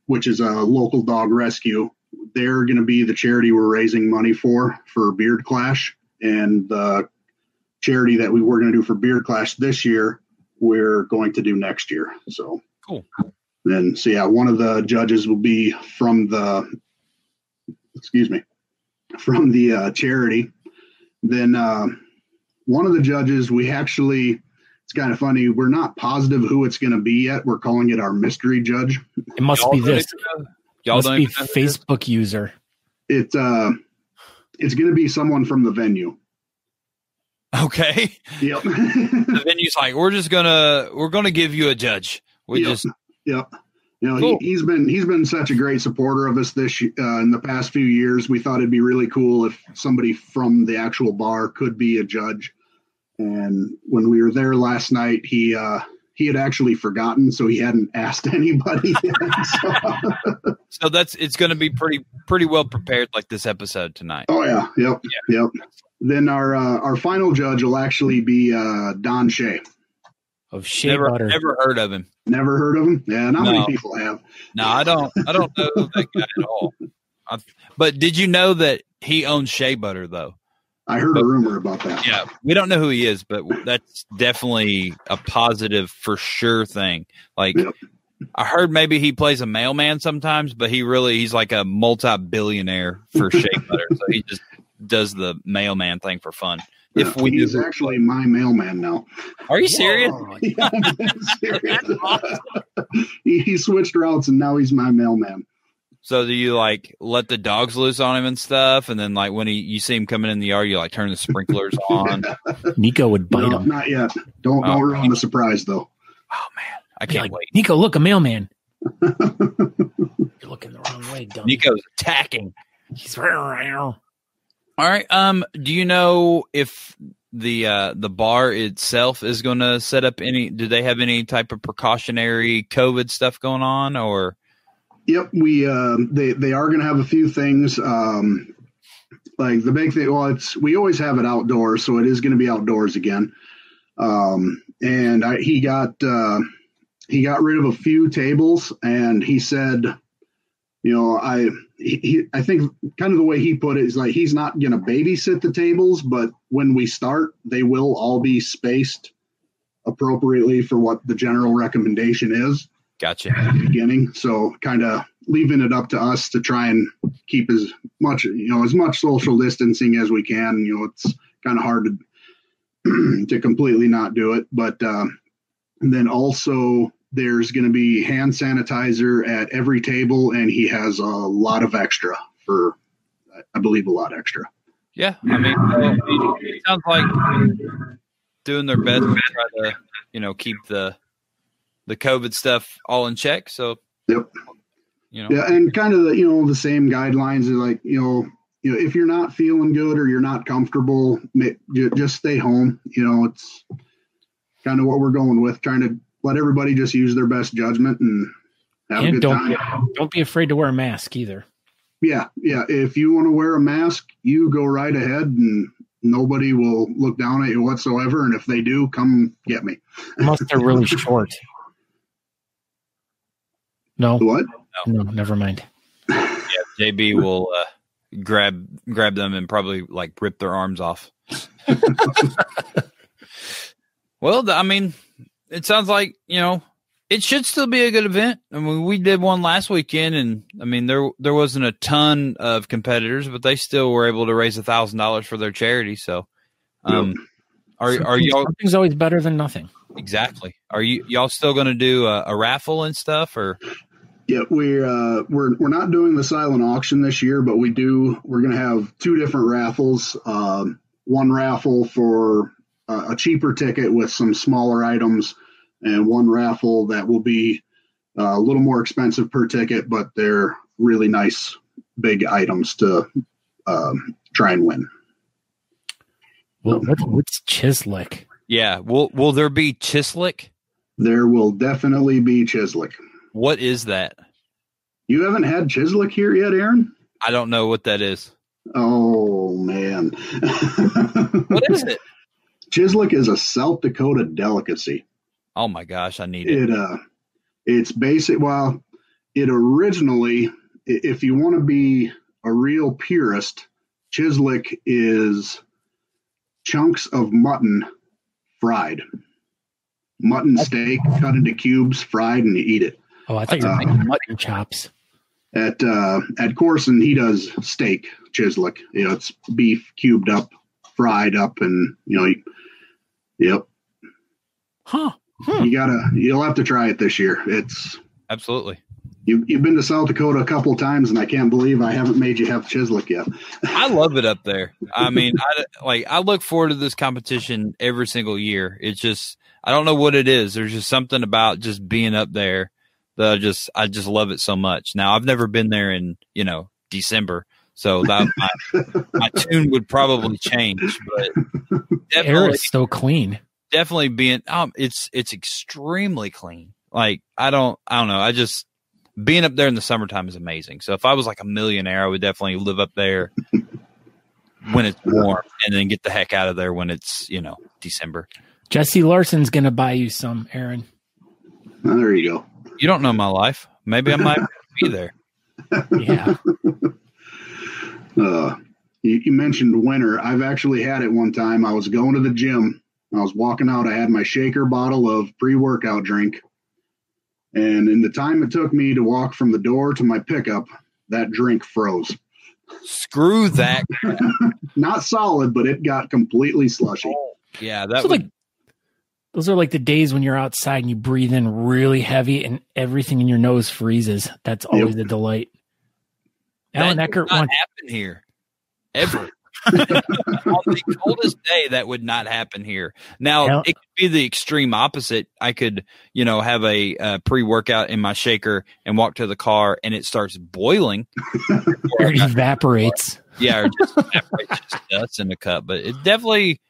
which is a local dog rescue, they're going to be the charity we're raising money for Beard Clash. And the charity that we were going to do for Beard Clash this year, we're going to do next year. So cool. And so yeah, one of the judges will be from the, charity. Then one of the judges, we actually, it's kind of funny, we're not positive who it's going to be yet. We're calling it our mystery judge. It must be this. Y'all must be Facebook user. It's going to be someone from the venue. Okay. Yep. The venue's like, we're gonna give you a judge. Yep. You know, cool. he's been such a great supporter of us this in the past few years. We thought it'd be really cool if somebody from the actual bar could be a judge. And when we were there last night, he had actually forgotten, so he hadn't asked anybody yet, so it's going to be pretty well prepared, like this episode tonight. Oh yeah, yep. Then our final judge will actually be Don Shea. Of Shea Butter. Never heard of him. Never heard of him? Yeah, not many people have. No, I don't know that guy at all. But did you know that he owns Shea Butter though? I heard a rumor about that. Yeah, we don't know who he is, but that's definitely a positive for sure thing. Like, yep. I heard maybe he plays a mailman sometimes, but he's like a multi-billionaire for Shea Butter, so he just does the mailman thing for fun. Yeah, he's actually my mailman now. Are you serious? Yeah, I'm serious. Awesome. He switched routes and now he's my mailman. So do you like let the dogs loose on him and stuff, and then like when you see him coming in the yard, you like turn the sprinklers on? Nico would bite him. Not yet. Don't ruin the surprise though. Oh man, I can't wait. Nico, look, a mailman. You're looking the wrong way, dummy. Nico's attacking. He's all right. Do you know if the bar itself is going to set up do they have any type of precautionary COVID stuff going on or? Yep. We, they are going to have a few things. Like the big thing, we always have it outdoors, so it is going to be outdoors again. And he got rid of a few tables, and he said, you know, I think kind of the way he put it is like he's not going to babysit the tables, but when we start, they will all be spaced appropriately for what the general recommendation is. Gotcha. At the beginning. So kind of leaving it up to us to try and keep as much social distancing as we can. You know, it's kind of hard to completely not do it. But then also, there's going to be hand sanitizer at every table, and he has a lot of extra I believe. Yeah. I mean, it sounds like doing their best to try to, you know, keep the COVID stuff all in check. So, yep. You know. Yeah. And kind of the same guidelines are like, you know, if you're not feeling good or you're not comfortable, just stay home. You know, it's kind of what we're going with, trying to let everybody just use their best judgment and have a good time. Don't be afraid to wear a mask either. Yeah. If you want to wear a mask, you go right ahead, and nobody will look down at you whatsoever. And if they do, come get me. Unless they're really short. No. What? No, never mind. Yeah, JB will grab them and probably like rip their arms off. Well, I mean, it sounds like, you know, it should still be a good event. I mean, we did one last weekend, and I mean, there wasn't a ton of competitors, but they still were able to raise $1,000 for their charity. So, are y'all? Something's always better than nothing. Exactly. Are y'all still going to do a raffle and stuff, or? Yeah, we're not doing the silent auction this year, but we're going to have two different raffles. One raffle for a cheaper ticket with some smaller items, and one raffle that will be a little more expensive per ticket, but they're really nice big items to try and win. Well, what's Chislik? Yeah. Will there be Chislik? There will definitely be Chislik. What is that? You haven't had Chislik here yet, Aaron? I don't know what that is. Oh, man. What is it? Chislik is a South Dakota delicacy. Oh, my gosh. I need it. It's basic. Well, it originally, if you want to be a real purist, Chislik is chunks of mutton fried. Mutton steak cut into cubes, fried, and you eat it. Oh, I thought you were making mutton chops. At Corson, he does steak Chislik. You know, it's beef cubed up, fried up, and you know, yep. Huh. Huh. You'll have to try it this year. It's absolutely. You've been to South Dakota a couple of times, and I can't believe I haven't made you have Chislik yet. I love it up there. I mean, I look forward to this competition every single year. It's just, I don't know what it is. There's just something about just being up there that I just love it so much. Now, I've never been there in, you know, December, so that my tune would probably change. But the air is so clean. Definitely being, it's extremely clean. Like I don't know. I just. Being up there in the summertime is amazing. So if I was like a millionaire, I would definitely live up there when it's warm and then get the heck out of there when it's, you know, December. Jesse Larson's going to buy you some, Aaron. Oh, there you go. You don't know my life. Maybe I might be there. Yeah. You mentioned winter. I've actually had it one time. I was going to the gym. I was walking out. I had my shaker bottle of pre-workout drink. And in the time it took me to walk from the door to my pickup, that drink froze. Screw that. Not solid, but it got completely slushy. Yeah. Those are like the days when you're outside and you breathe in really heavy and everything in your nose freezes. That's always a delight. Alan Eckert won't happen here. Ever. On the coldest day, that would not happen here. Now, It could be the extreme opposite. I could, you know, have a pre-workout in my shaker and walk to the car, and it starts boiling. Or it evaporates. Yeah, or just evaporates, just dust in the cup. But it definitely,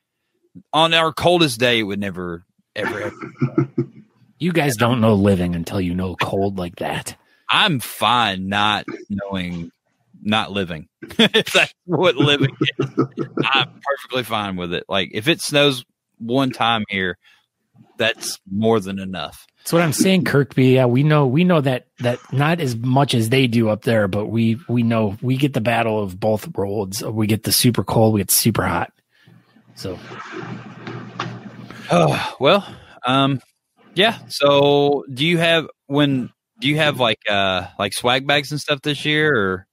on our coldest day, it would never, ever happen. You guys don't know living until you know cold like that. I'm fine not knowing. Not living. If that's what living is, I'm perfectly fine with it. Like if it snows one time here, that's more than enough. That's what I'm saying, Kirkby. Yeah, we know that not as much as they do up there, but we know we get the battle of both worlds. We get the super cold, we get super hot. So yeah. So do you have like swag bags and stuff this year or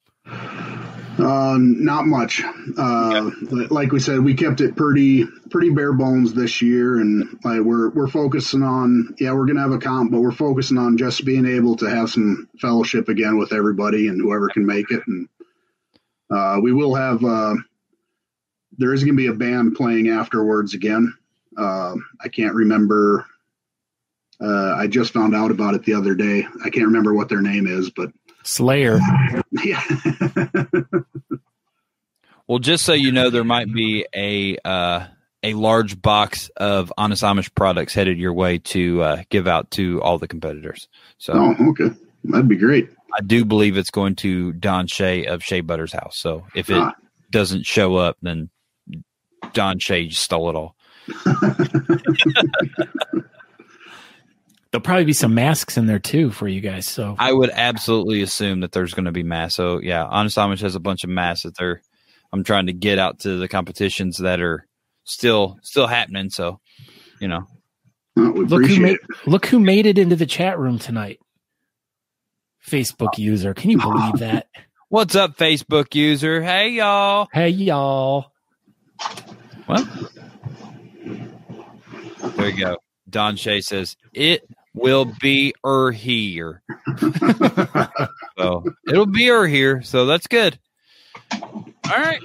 not much. Like we said, we kept it pretty bare bones this year, and like we're focusing on, we're gonna have a comp, but we're focusing on just being able to have some fellowship again with everybody and whoever can make it. And we will have there is gonna be a band playing afterwards again. I can't remember. I just found out about it the other day. I can't remember what their name is, but Slayer. Yeah. Well, just so you know, there might be a large box of Honest Amish products headed your way to give out to all the competitors. So, oh, okay, that'd be great. I do believe it's going to Don Shea of Shea Butter's house. So if it doesn't show up, then Don Shea just stole it all. There'll probably be some masks in there too for you guys. So I would absolutely assume that there's going to be masks. So yeah, Honest Amish has a bunch of masks that I'm trying to get out to the competitions that are still happening. So, you know, look who made it into the chat room tonight. Facebook user. Can you believe that? What's up, Facebook user? Hey y'all. What? There you go. Don Shea says it will be here. So it'll be here. So that's good. All right.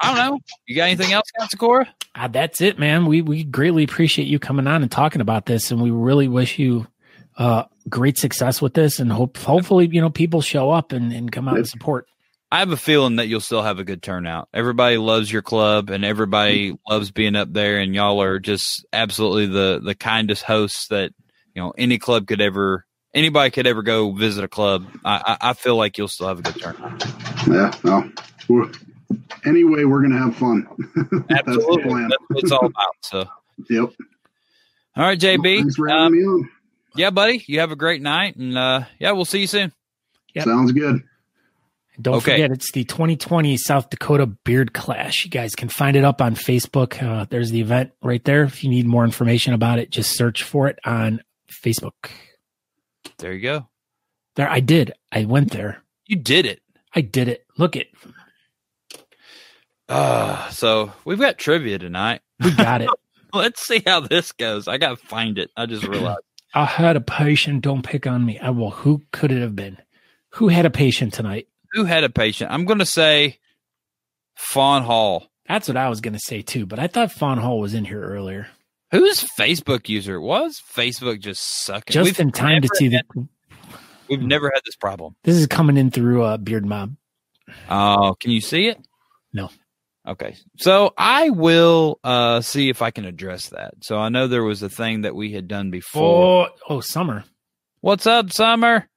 I don't know. You got anything else, Scott Sykora? That's it, man. We greatly appreciate you coming on and talking about this, and we really wish you great success with this, and hopefully, you know, people show up and come out and support. I have a feeling that you'll still have a good turnout. Everybody loves your club and everybody loves being up there, and y'all are just absolutely the kindest hosts that you know, any club could ever, anybody could ever go visit a club. I feel like you'll still have a good tournament. Yeah, no. Anyway, we're going to have fun. Absolutely. That's what it's all about. So. Yep. All right, JB. Well, thanks for having me on. Yeah, buddy. You have a great night, and yeah, we'll see you soon. Yep. Sounds good. Don't forget, it's the 2020 South Dakota Beard Clash. You guys can find it up on Facebook. There's the event right there. If you need more information about it, just search for it on Facebook. There you go. There, I did. I went there. You did it. I did it. Look it. So we've got trivia tonight. We got it. Let's see how this goes. I got to find it. I just realized. I had a patient. Don't pick on me. Well, who could it have been? Who had a patient tonight? Who had a patient? I'm going to say Fawn Hall. That's what I was going to say, too. But I thought Fawn Hall was in here earlier. Whose Facebook user it was? Facebook just sucking. Just in time to see that. We've never had this problem. This is coming in through Beard Mob. Oh, can you see it? No. Okay. So I will see if I can address that. So I know there was a thing that we had done before. Oh, Summer. What's up, Summer?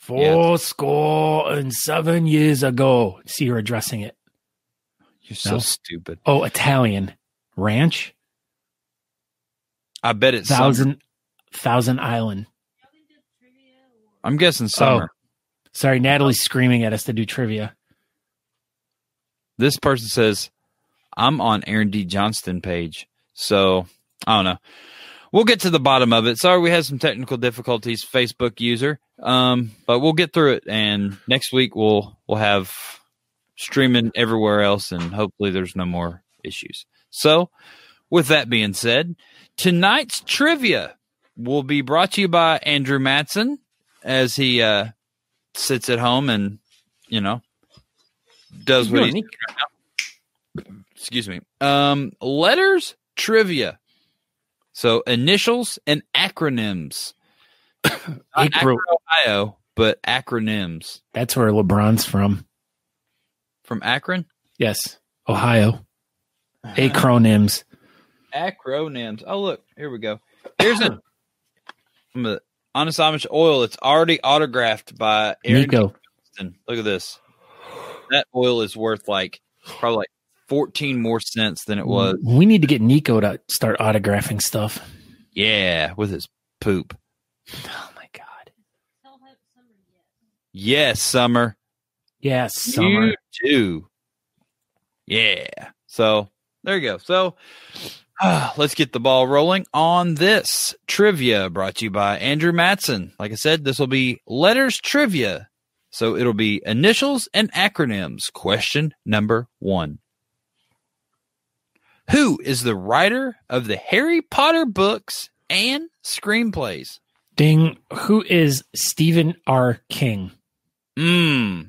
407 years ago. See, you're addressing it. You're so stupid. Oh, Italian. Ranch? I bet it's Thousand Island. I'm guessing Summer. Oh, sorry, Natalie's screaming at us to do trivia. This person says, I'm on Aaron D. Johnston page. So, I don't know. We'll get to the bottom of it. Sorry, we had some technical difficulties, Facebook user. But we'll get through it. And next week, we'll have streaming everywhere else. And hopefully there's no more issues. So, with that being said, tonight's trivia will be brought to you by Andrew Mattson as he sits at home and, you know, does what he's doing right now. Excuse me. Letters trivia. So initials and acronyms. Not Akron, Ohio, but acronyms. That's where LeBron's from. From Akron? Yes. Ohio. Acronyms. Acronyms. Oh, look. Here we go. Here's a Honest Amish oil. It's already autographed by Aaron Nico. Look at this. That oil is worth like probably like 14 more cents than it was. We need to get Nico to start autographing stuff. Yeah, with his poop. Oh my God. Yes, Summer. Yes, Summer. You too. Yeah. So there you go. So let's get the ball rolling on this trivia brought to you by Andrew Mattson. Like I said, this will be letters trivia. So it'll be initials and acronyms. Question number one. Who is the writer of the Harry Potter books and screenplays? Ding. Who is Stephen R. King? You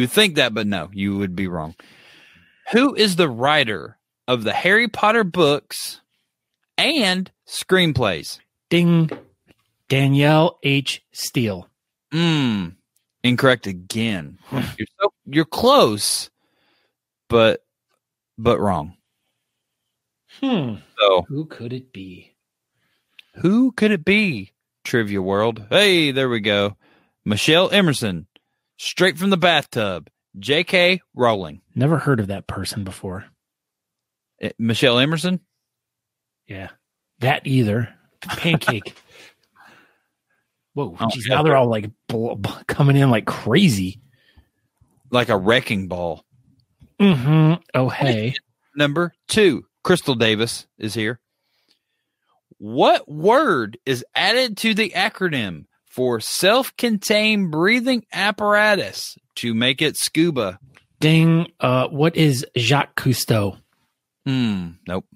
would think that, but no, you would be wrong. Who is the writer of the Harry Potter books and screenplays? Ding. Danielle H. Steele. Incorrect again. You're close, but wrong. So who could it be? Who could it be? Trivia world. Hey, there we go. Michelle Emerson, straight from the bathtub. J.K. Rowling. Never heard of that person before. Michelle Emerson. Yeah, that either pancake. Whoa, geez, now they're all like coming in like crazy. Like a wrecking ball. Mm-hmm. Oh, hey. Number two, Crystal Davis is here. What word is added to the acronym for self-contained breathing apparatus to make it scuba? Ding. What is Jacques Cousteau? Nope.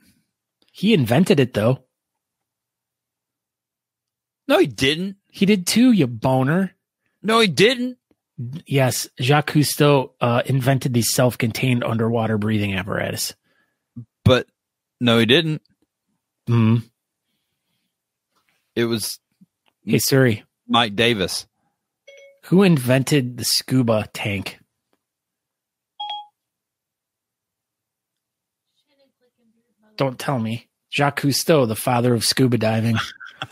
He invented it, though. No, he didn't. He did too, you boner. No, he didn't. Yes, Jacques Cousteau invented the self-contained underwater breathing apparatus. But no, he didn't. It was... Hey, Siri. Mike Davis. Who invented the scuba tank? Don't tell me. Jacques Cousteau, the father of scuba diving.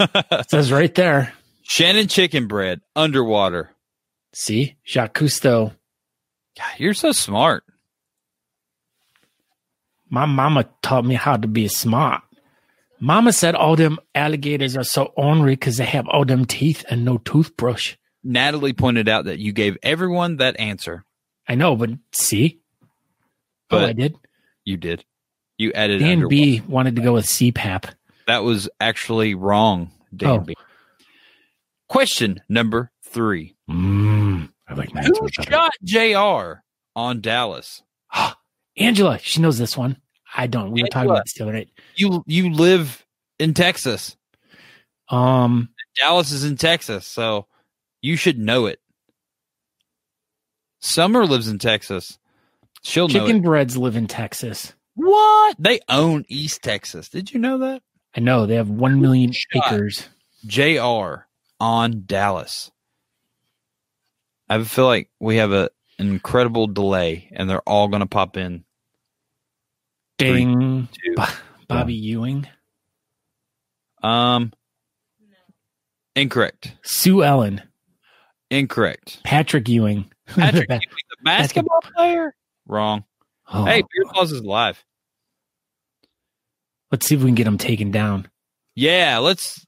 It says right there. Shannon chicken bread underwater. See? Jacques Cousteau. God, you're so smart. My mama taught me how to be smart. Mama said all them alligators are so ornery because they have all them teeth and no toothbrush. Natalie pointed out that you gave everyone that answer. I know, but see? But oh, I did. You did. You added Dan underwater. B wanted to go with CPAP. That was actually wrong, Dan B. Question number 3. I like that. Who shot JR on Dallas? Angela, she knows this one. I don't. We were talking about this the other night. You live in Texas. Dallas is in Texas, so you should know it. Summer lives in Texas. She'll know it. Chicken breads live in Texas. What? They own East Texas. Did you know that? I know. They have 1 million acres. JR on Dallas. I feel like we have an incredible delay, and they're all going to pop in. Ding. 3, 2, Bobby Ewing. Incorrect. Sue Ellen. Incorrect. Patrick Ewing. Patrick Ewing, the basketball player? Wrong. Oh. Hey, Beard Laws is live. Let's see if we can get him taken down. Yeah, let's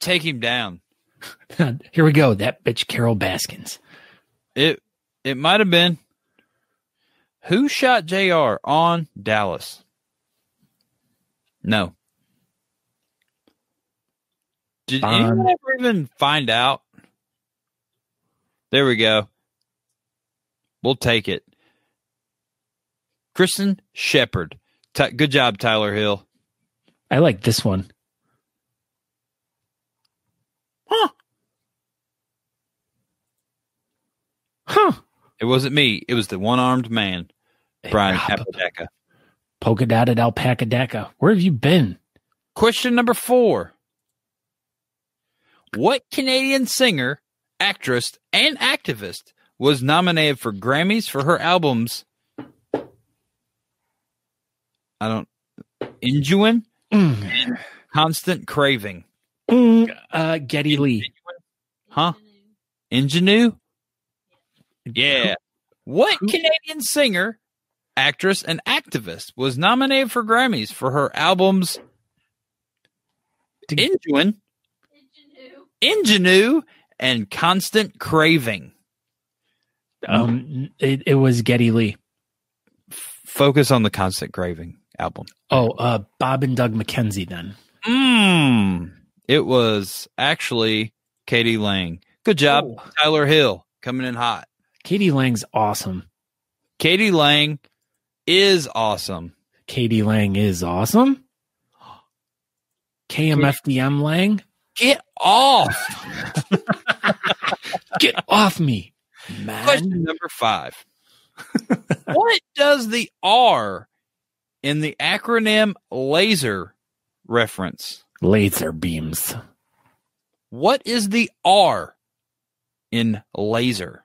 take him down. Here we go. That bitch Carol Baskins. It might have been. Who shot JR on Dallas? No. Did anyone ever even find out? There we go. We'll take it. Kristen Shepard. Good job, Tyler Hill. I like this one. Huh. It wasn't me. It was the one-armed man, Brian Apodaca. Polka dotted alpaca daca. Where have you been? Question number 4. What Canadian singer, actress, and activist was nominated for Grammys for her albums? Injuin? And Constant Craving. Geddy Lee. Huh? Ingenue? Yeah. What Canadian singer, actress, and activist was nominated for Grammys for her albums Ingenue, and Constant Craving? It was Geddy Lee. Focus on the Constant Craving album. Oh, Bob and Doug McKenzie then. It was actually Katie Lang. Good job, Tyler Hill, coming in hot. Katie Lang's awesome. Katie Lang is awesome. Katie Lang is awesome? KMFDM Lang? Get off. Get off me, man. Question number 5. What does the R in the acronym LASER reference? Laser beams. What is the R in LASER?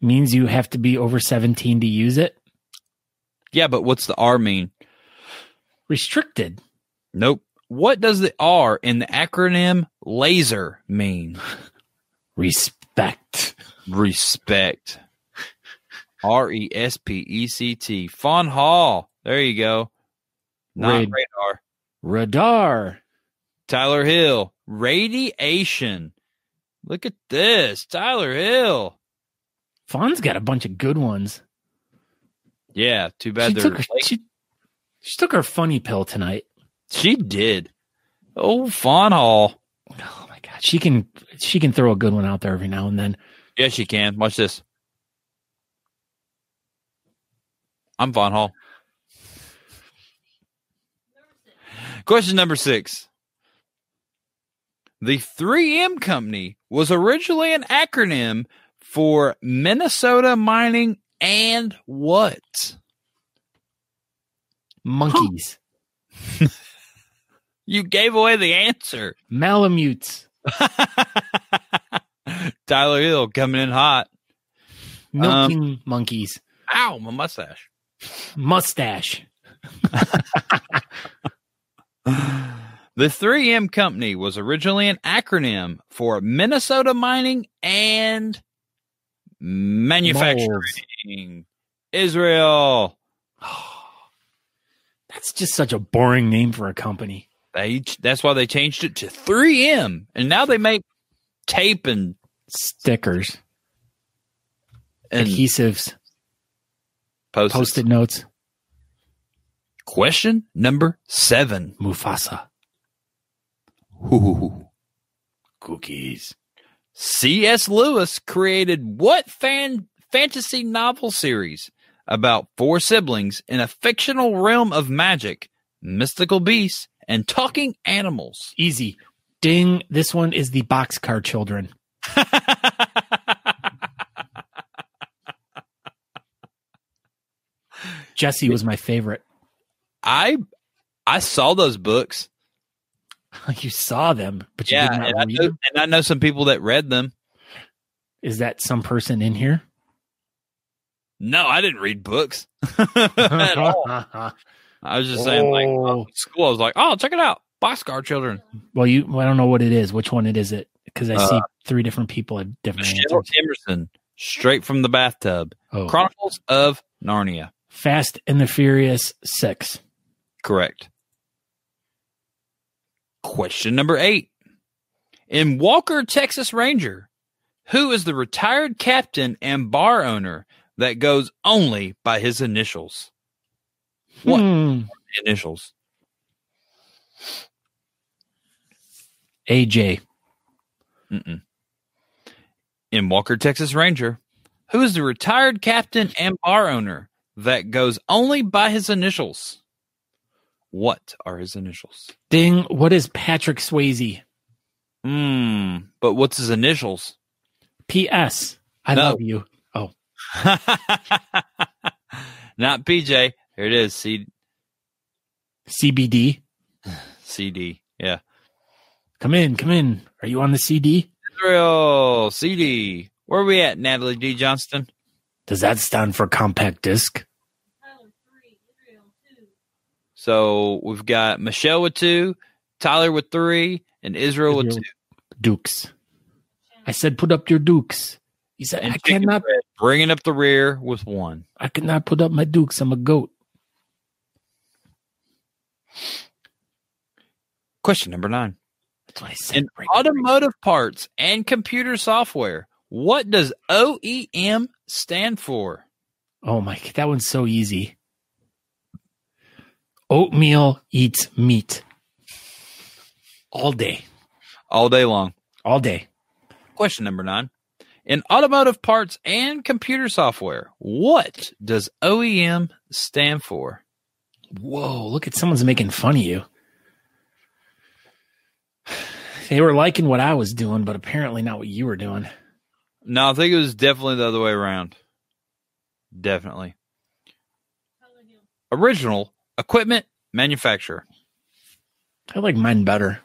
Means you have to be over 17 to use it? Yeah, but what's the R mean? Restricted. Nope. What does the R in the acronym LASER mean? Respect. R-E-S-P-E-C-T. Fawn Hall. There you go. Not radar. Radar. Tyler Hill. Radiation. Look at this. Tyler Hill. Fawn's got a bunch of good ones. Yeah, too bad she took her funny pill tonight. She did. Oh, Fawn Hall. Oh my God, she can throw a good one out there every now and then. Yeah, she can. Watch this. I'm Fawn Hall. Question number 6. The 3M Company was originally an acronym for Minnesota Mining and what? Monkeys. Huh. You gave away the answer. Malamutes. Tyler Hill coming in hot. Milking monkeys. Ow, my mustache. Mustache. The 3M Company was originally an acronym for Minnesota Mining and Manufacturing. Moles. Israel. Oh, that's just such a boring name for a company. That's why they changed it to 3M. And now they make tape and stickers. And adhesives. Post-it notes. Question number 7. Mufasa. Ooh, cookies. C.S. Lewis created what fantasy novel series about 4 siblings in a fictional realm of magic, mystical beasts, and talking animals? Easy. Ding. This one is the Boxcar Children. Jesse was my favorite. I saw those books. You saw them, but you did not read them. And I know some people that read them. Is that some person in here? No, I didn't read books at all. I was just saying, like, in school, I was like, oh, check it out, Boxcar Children. Well, I don't know what it is. Which one is it? Because I see 3 different people at different Michelle answers. Emerson, Straight from the Bathtub, Chronicles of Narnia, Fast and the Furious 6. Correct. Question number 8. In Walker, Texas Ranger, who is the retired captain and bar owner that goes only by his initials? What initials? AJ. In Walker, Texas Ranger, who is the retired captain and bar owner that goes only by his initials? What are his initials? Ding. What is Patrick Swayze? But what's his initials? P.S. I love you. Oh. Not PJ. Here it is. CBD. CD. Yeah. Come in. Come in. Are you on the CD? Israel. CD. Where are we at, Natalie D. Johnston? Does that stand for compact disc? So we've got Michelle with 2, Tyler with 3, and Israel with 2. Dukes. I said, put up your dukes. He said, and I cannot. Bringing up the rear with 1. I cannot put up my dukes. I'm a goat. Question number 9. That's what I said. In automotive parts and computer software, what does OEM stand for? Oh, my. That one's so easy. Oatmeal eats meat all day. All day long. All day. Question number 9. In automotive parts and computer software, what does OEM stand for? Whoa, look at someone's making fun of you. They were liking what I was doing, but apparently not what you were doing. No, I think it was definitely the other way around. Definitely. Original equipment manufacturer. I like mine better.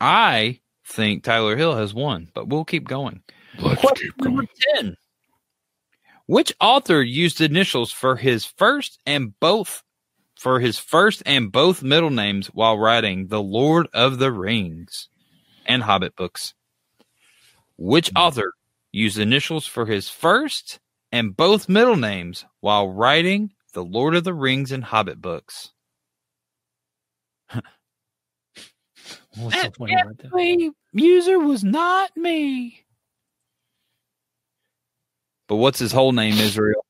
I think Tyler Hill has won, but we'll keep going. Question number 10. Which author used initials for his first and both middle names while writing The Lord of the Rings and Hobbit books? Which author used initials for his first and both middle names while writing The Lord of the Rings and Hobbit books? That user was not me. But what's his whole name, Israel?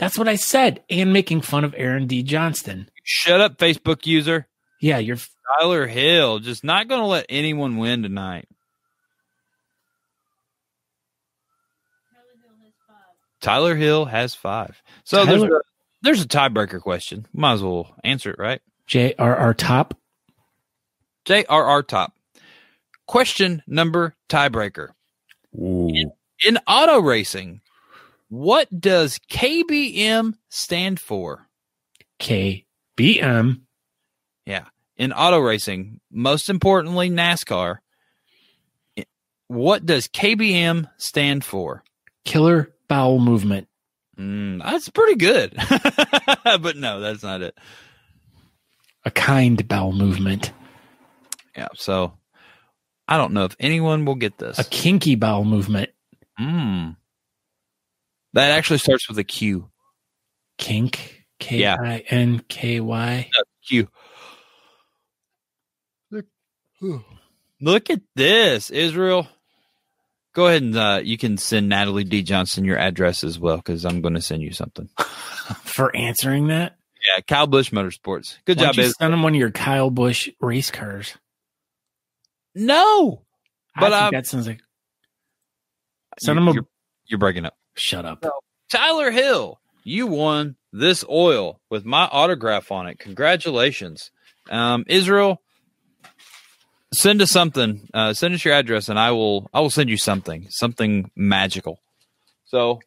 That's what I said. And making fun of Aaron D. Johnston. Shut up, Facebook user. Yeah, you're Tyler Hill. Just not going to let anyone win tonight. Tyler Hill has 5. So there's a tiebreaker question. Might as well answer it, right? J.R.R. Top. J.R.R. Top. Question number tiebreaker. In auto racing, what does KBM stand for? KBM. Yeah. In auto racing, most importantly, NASCAR, what does KBM stand for? Killer Bowel Movement. That's pretty good. But no, that's not it. a kind bowel movement. Yeah, so I don't know if anyone will get this. A kinky bowel movement. That actually starts with a Q. Kink? K-I-N-K-Y? No, Q. Look at this, Israel. Go ahead and you can send Natalie D. Johnston your address as well, because I'm going to send you something. For answering that? Yeah, Kyle Busch Motorsports. Good job, Israel. Send him one of your Kyle Busch race cars. No. But I think that sounds like... Send him a... You're breaking up. Shut up. So, Tyler Hill, you won this oil with my autograph on it. Congratulations. Israel, send us something. Send us your address, and I will send you something magical. So,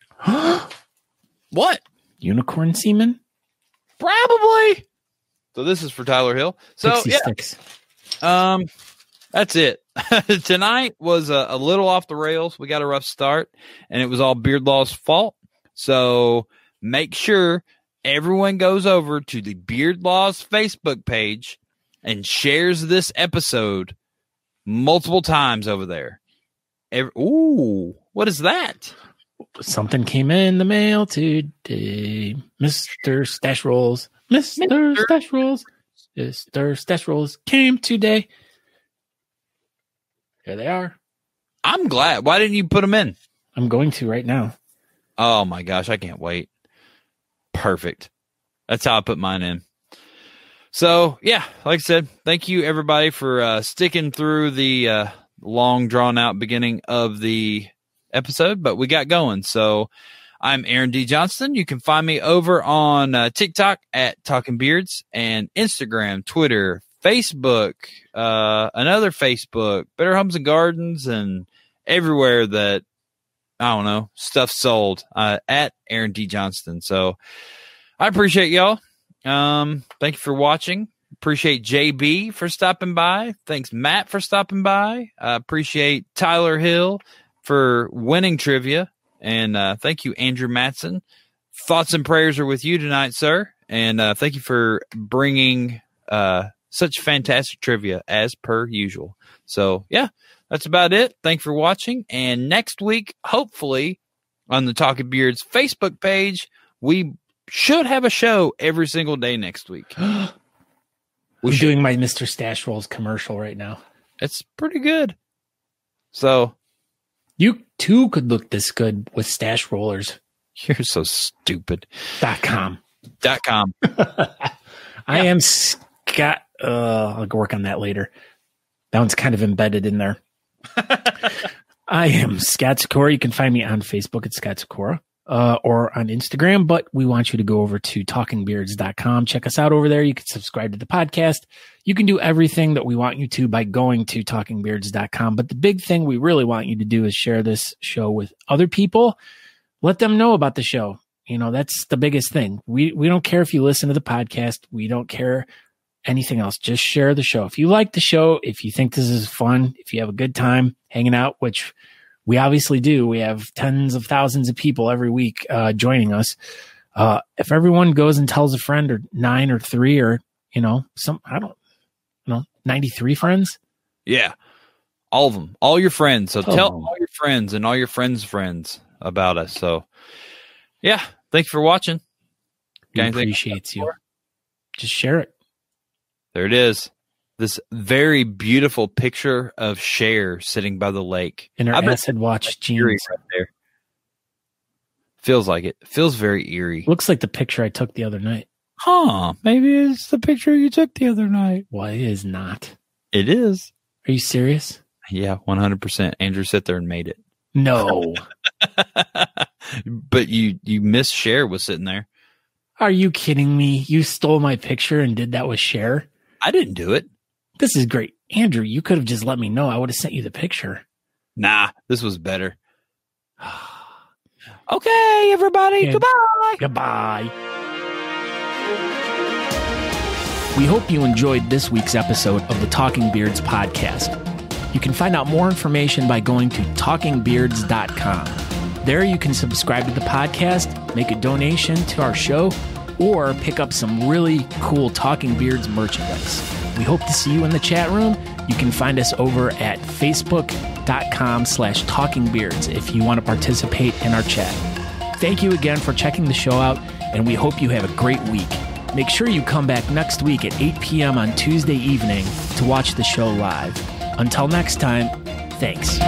what? Unicorn semen? Probably. So this is for Tyler Hill. So yeah, sticks. That's it. Tonight was a little off the rails. We got a rough start, and it was all Beard Law's fault. So make sure everyone goes over to the Beard Laws Facebook page and shares this episode multiple times over there. Ooh, what is that? Something came in the mail today. Mr. Stash Rolls. Mr. Stash Rolls. Mr. Stash Rolls came today. There they are. I'm glad. Why didn't you put them in? I'm going to right now. Oh, my gosh. I can't wait. Perfect. That's how I put mine in. So, yeah, like I said, thank you, everybody, for sticking through the long, drawn-out beginning of the episode. But we got going. So I'm Aaron D. Johnston. You can find me over on TikTok at Talking Beards and Instagram, Twitter, Facebook, another Facebook, Better Homes and Gardens, and everywhere that, I don't know, stuff sold at Aaron D. Johnston. So I appreciate y'all. Thank you for watching. Appreciate JB for stopping by. Thanks, Matt, for stopping by. Appreciate Tyler Hill for winning trivia. And thank you, Andrew Mattson. Thoughts and prayers are with you tonight, sir. And thank you for bringing... such fantastic trivia as per usual. So, yeah, that's about it. Thanks for watching. And next week, hopefully, on the Talking Beards Facebook page, we should have a show every single day next week. We're doing my Mr. Stash Rolls commercial right now. It's pretty good. So, you too could look this good with Stash Rollers. You're so stupid. .com. I am Scott. I'll go work on that later. That one's kind of embedded in there. I am Scott Sykora. You can find me on Facebook at Scott Sykora or on Instagram, but we want you to go over to TalkingBeards.com. Check us out over there. You can subscribe to the podcast. You can do everything that we want you to by going to TalkingBeards.com. But the big thing we really want you to do is share this show with other people. Let them know about the show. You know, that's the biggest thing. We don't care if you listen to the podcast. We don't care anything else. Just share the show. If you like the show, if you think this is fun, if you have a good time hanging out, which we obviously do, we have tens of thousands of people every week joining us. If everyone goes and tells a friend, or 9 or 3, or, you know, 93 friends. Yeah. All of them, all your friends. So tell all your friends and all your friends' friends about us. So yeah. Thank you for watching. We appreciate you. Just share it. There it is. This very beautiful picture of Cher sitting by the lake. In her acid watch jeans. Right there. Feels like it. Feels very eerie. Looks like the picture I took the other night. Huh. Maybe it's the picture you took the other night. Well, it is not. It is. Are you serious? Yeah, 100%. Andrew sat there and made it. No. But you miss Cher was sitting there. Are you kidding me? You stole my picture and did that with Cher? I didn't do it. This is great. Andrew, you could have just let me know. I would have sent you the picture. Nah, this was better. Okay, everybody. And goodbye. Goodbye. We hope you enjoyed this week's episode of the Talking Beards podcast. You can find out more information by going to TalkingBeards.com. There you can subscribe to the podcast, make a donation to our show, or pick up some really cool Talking Beards merchandise. We hope to see you in the chat room. You can find us over at facebook.com/TalkingBeards if you want to participate in our chat. Thank you again for checking the show out, and we hope you have a great week. Make sure you come back next week at 8 p.m. on Tuesday evening to watch the show live. Until next time, thanks.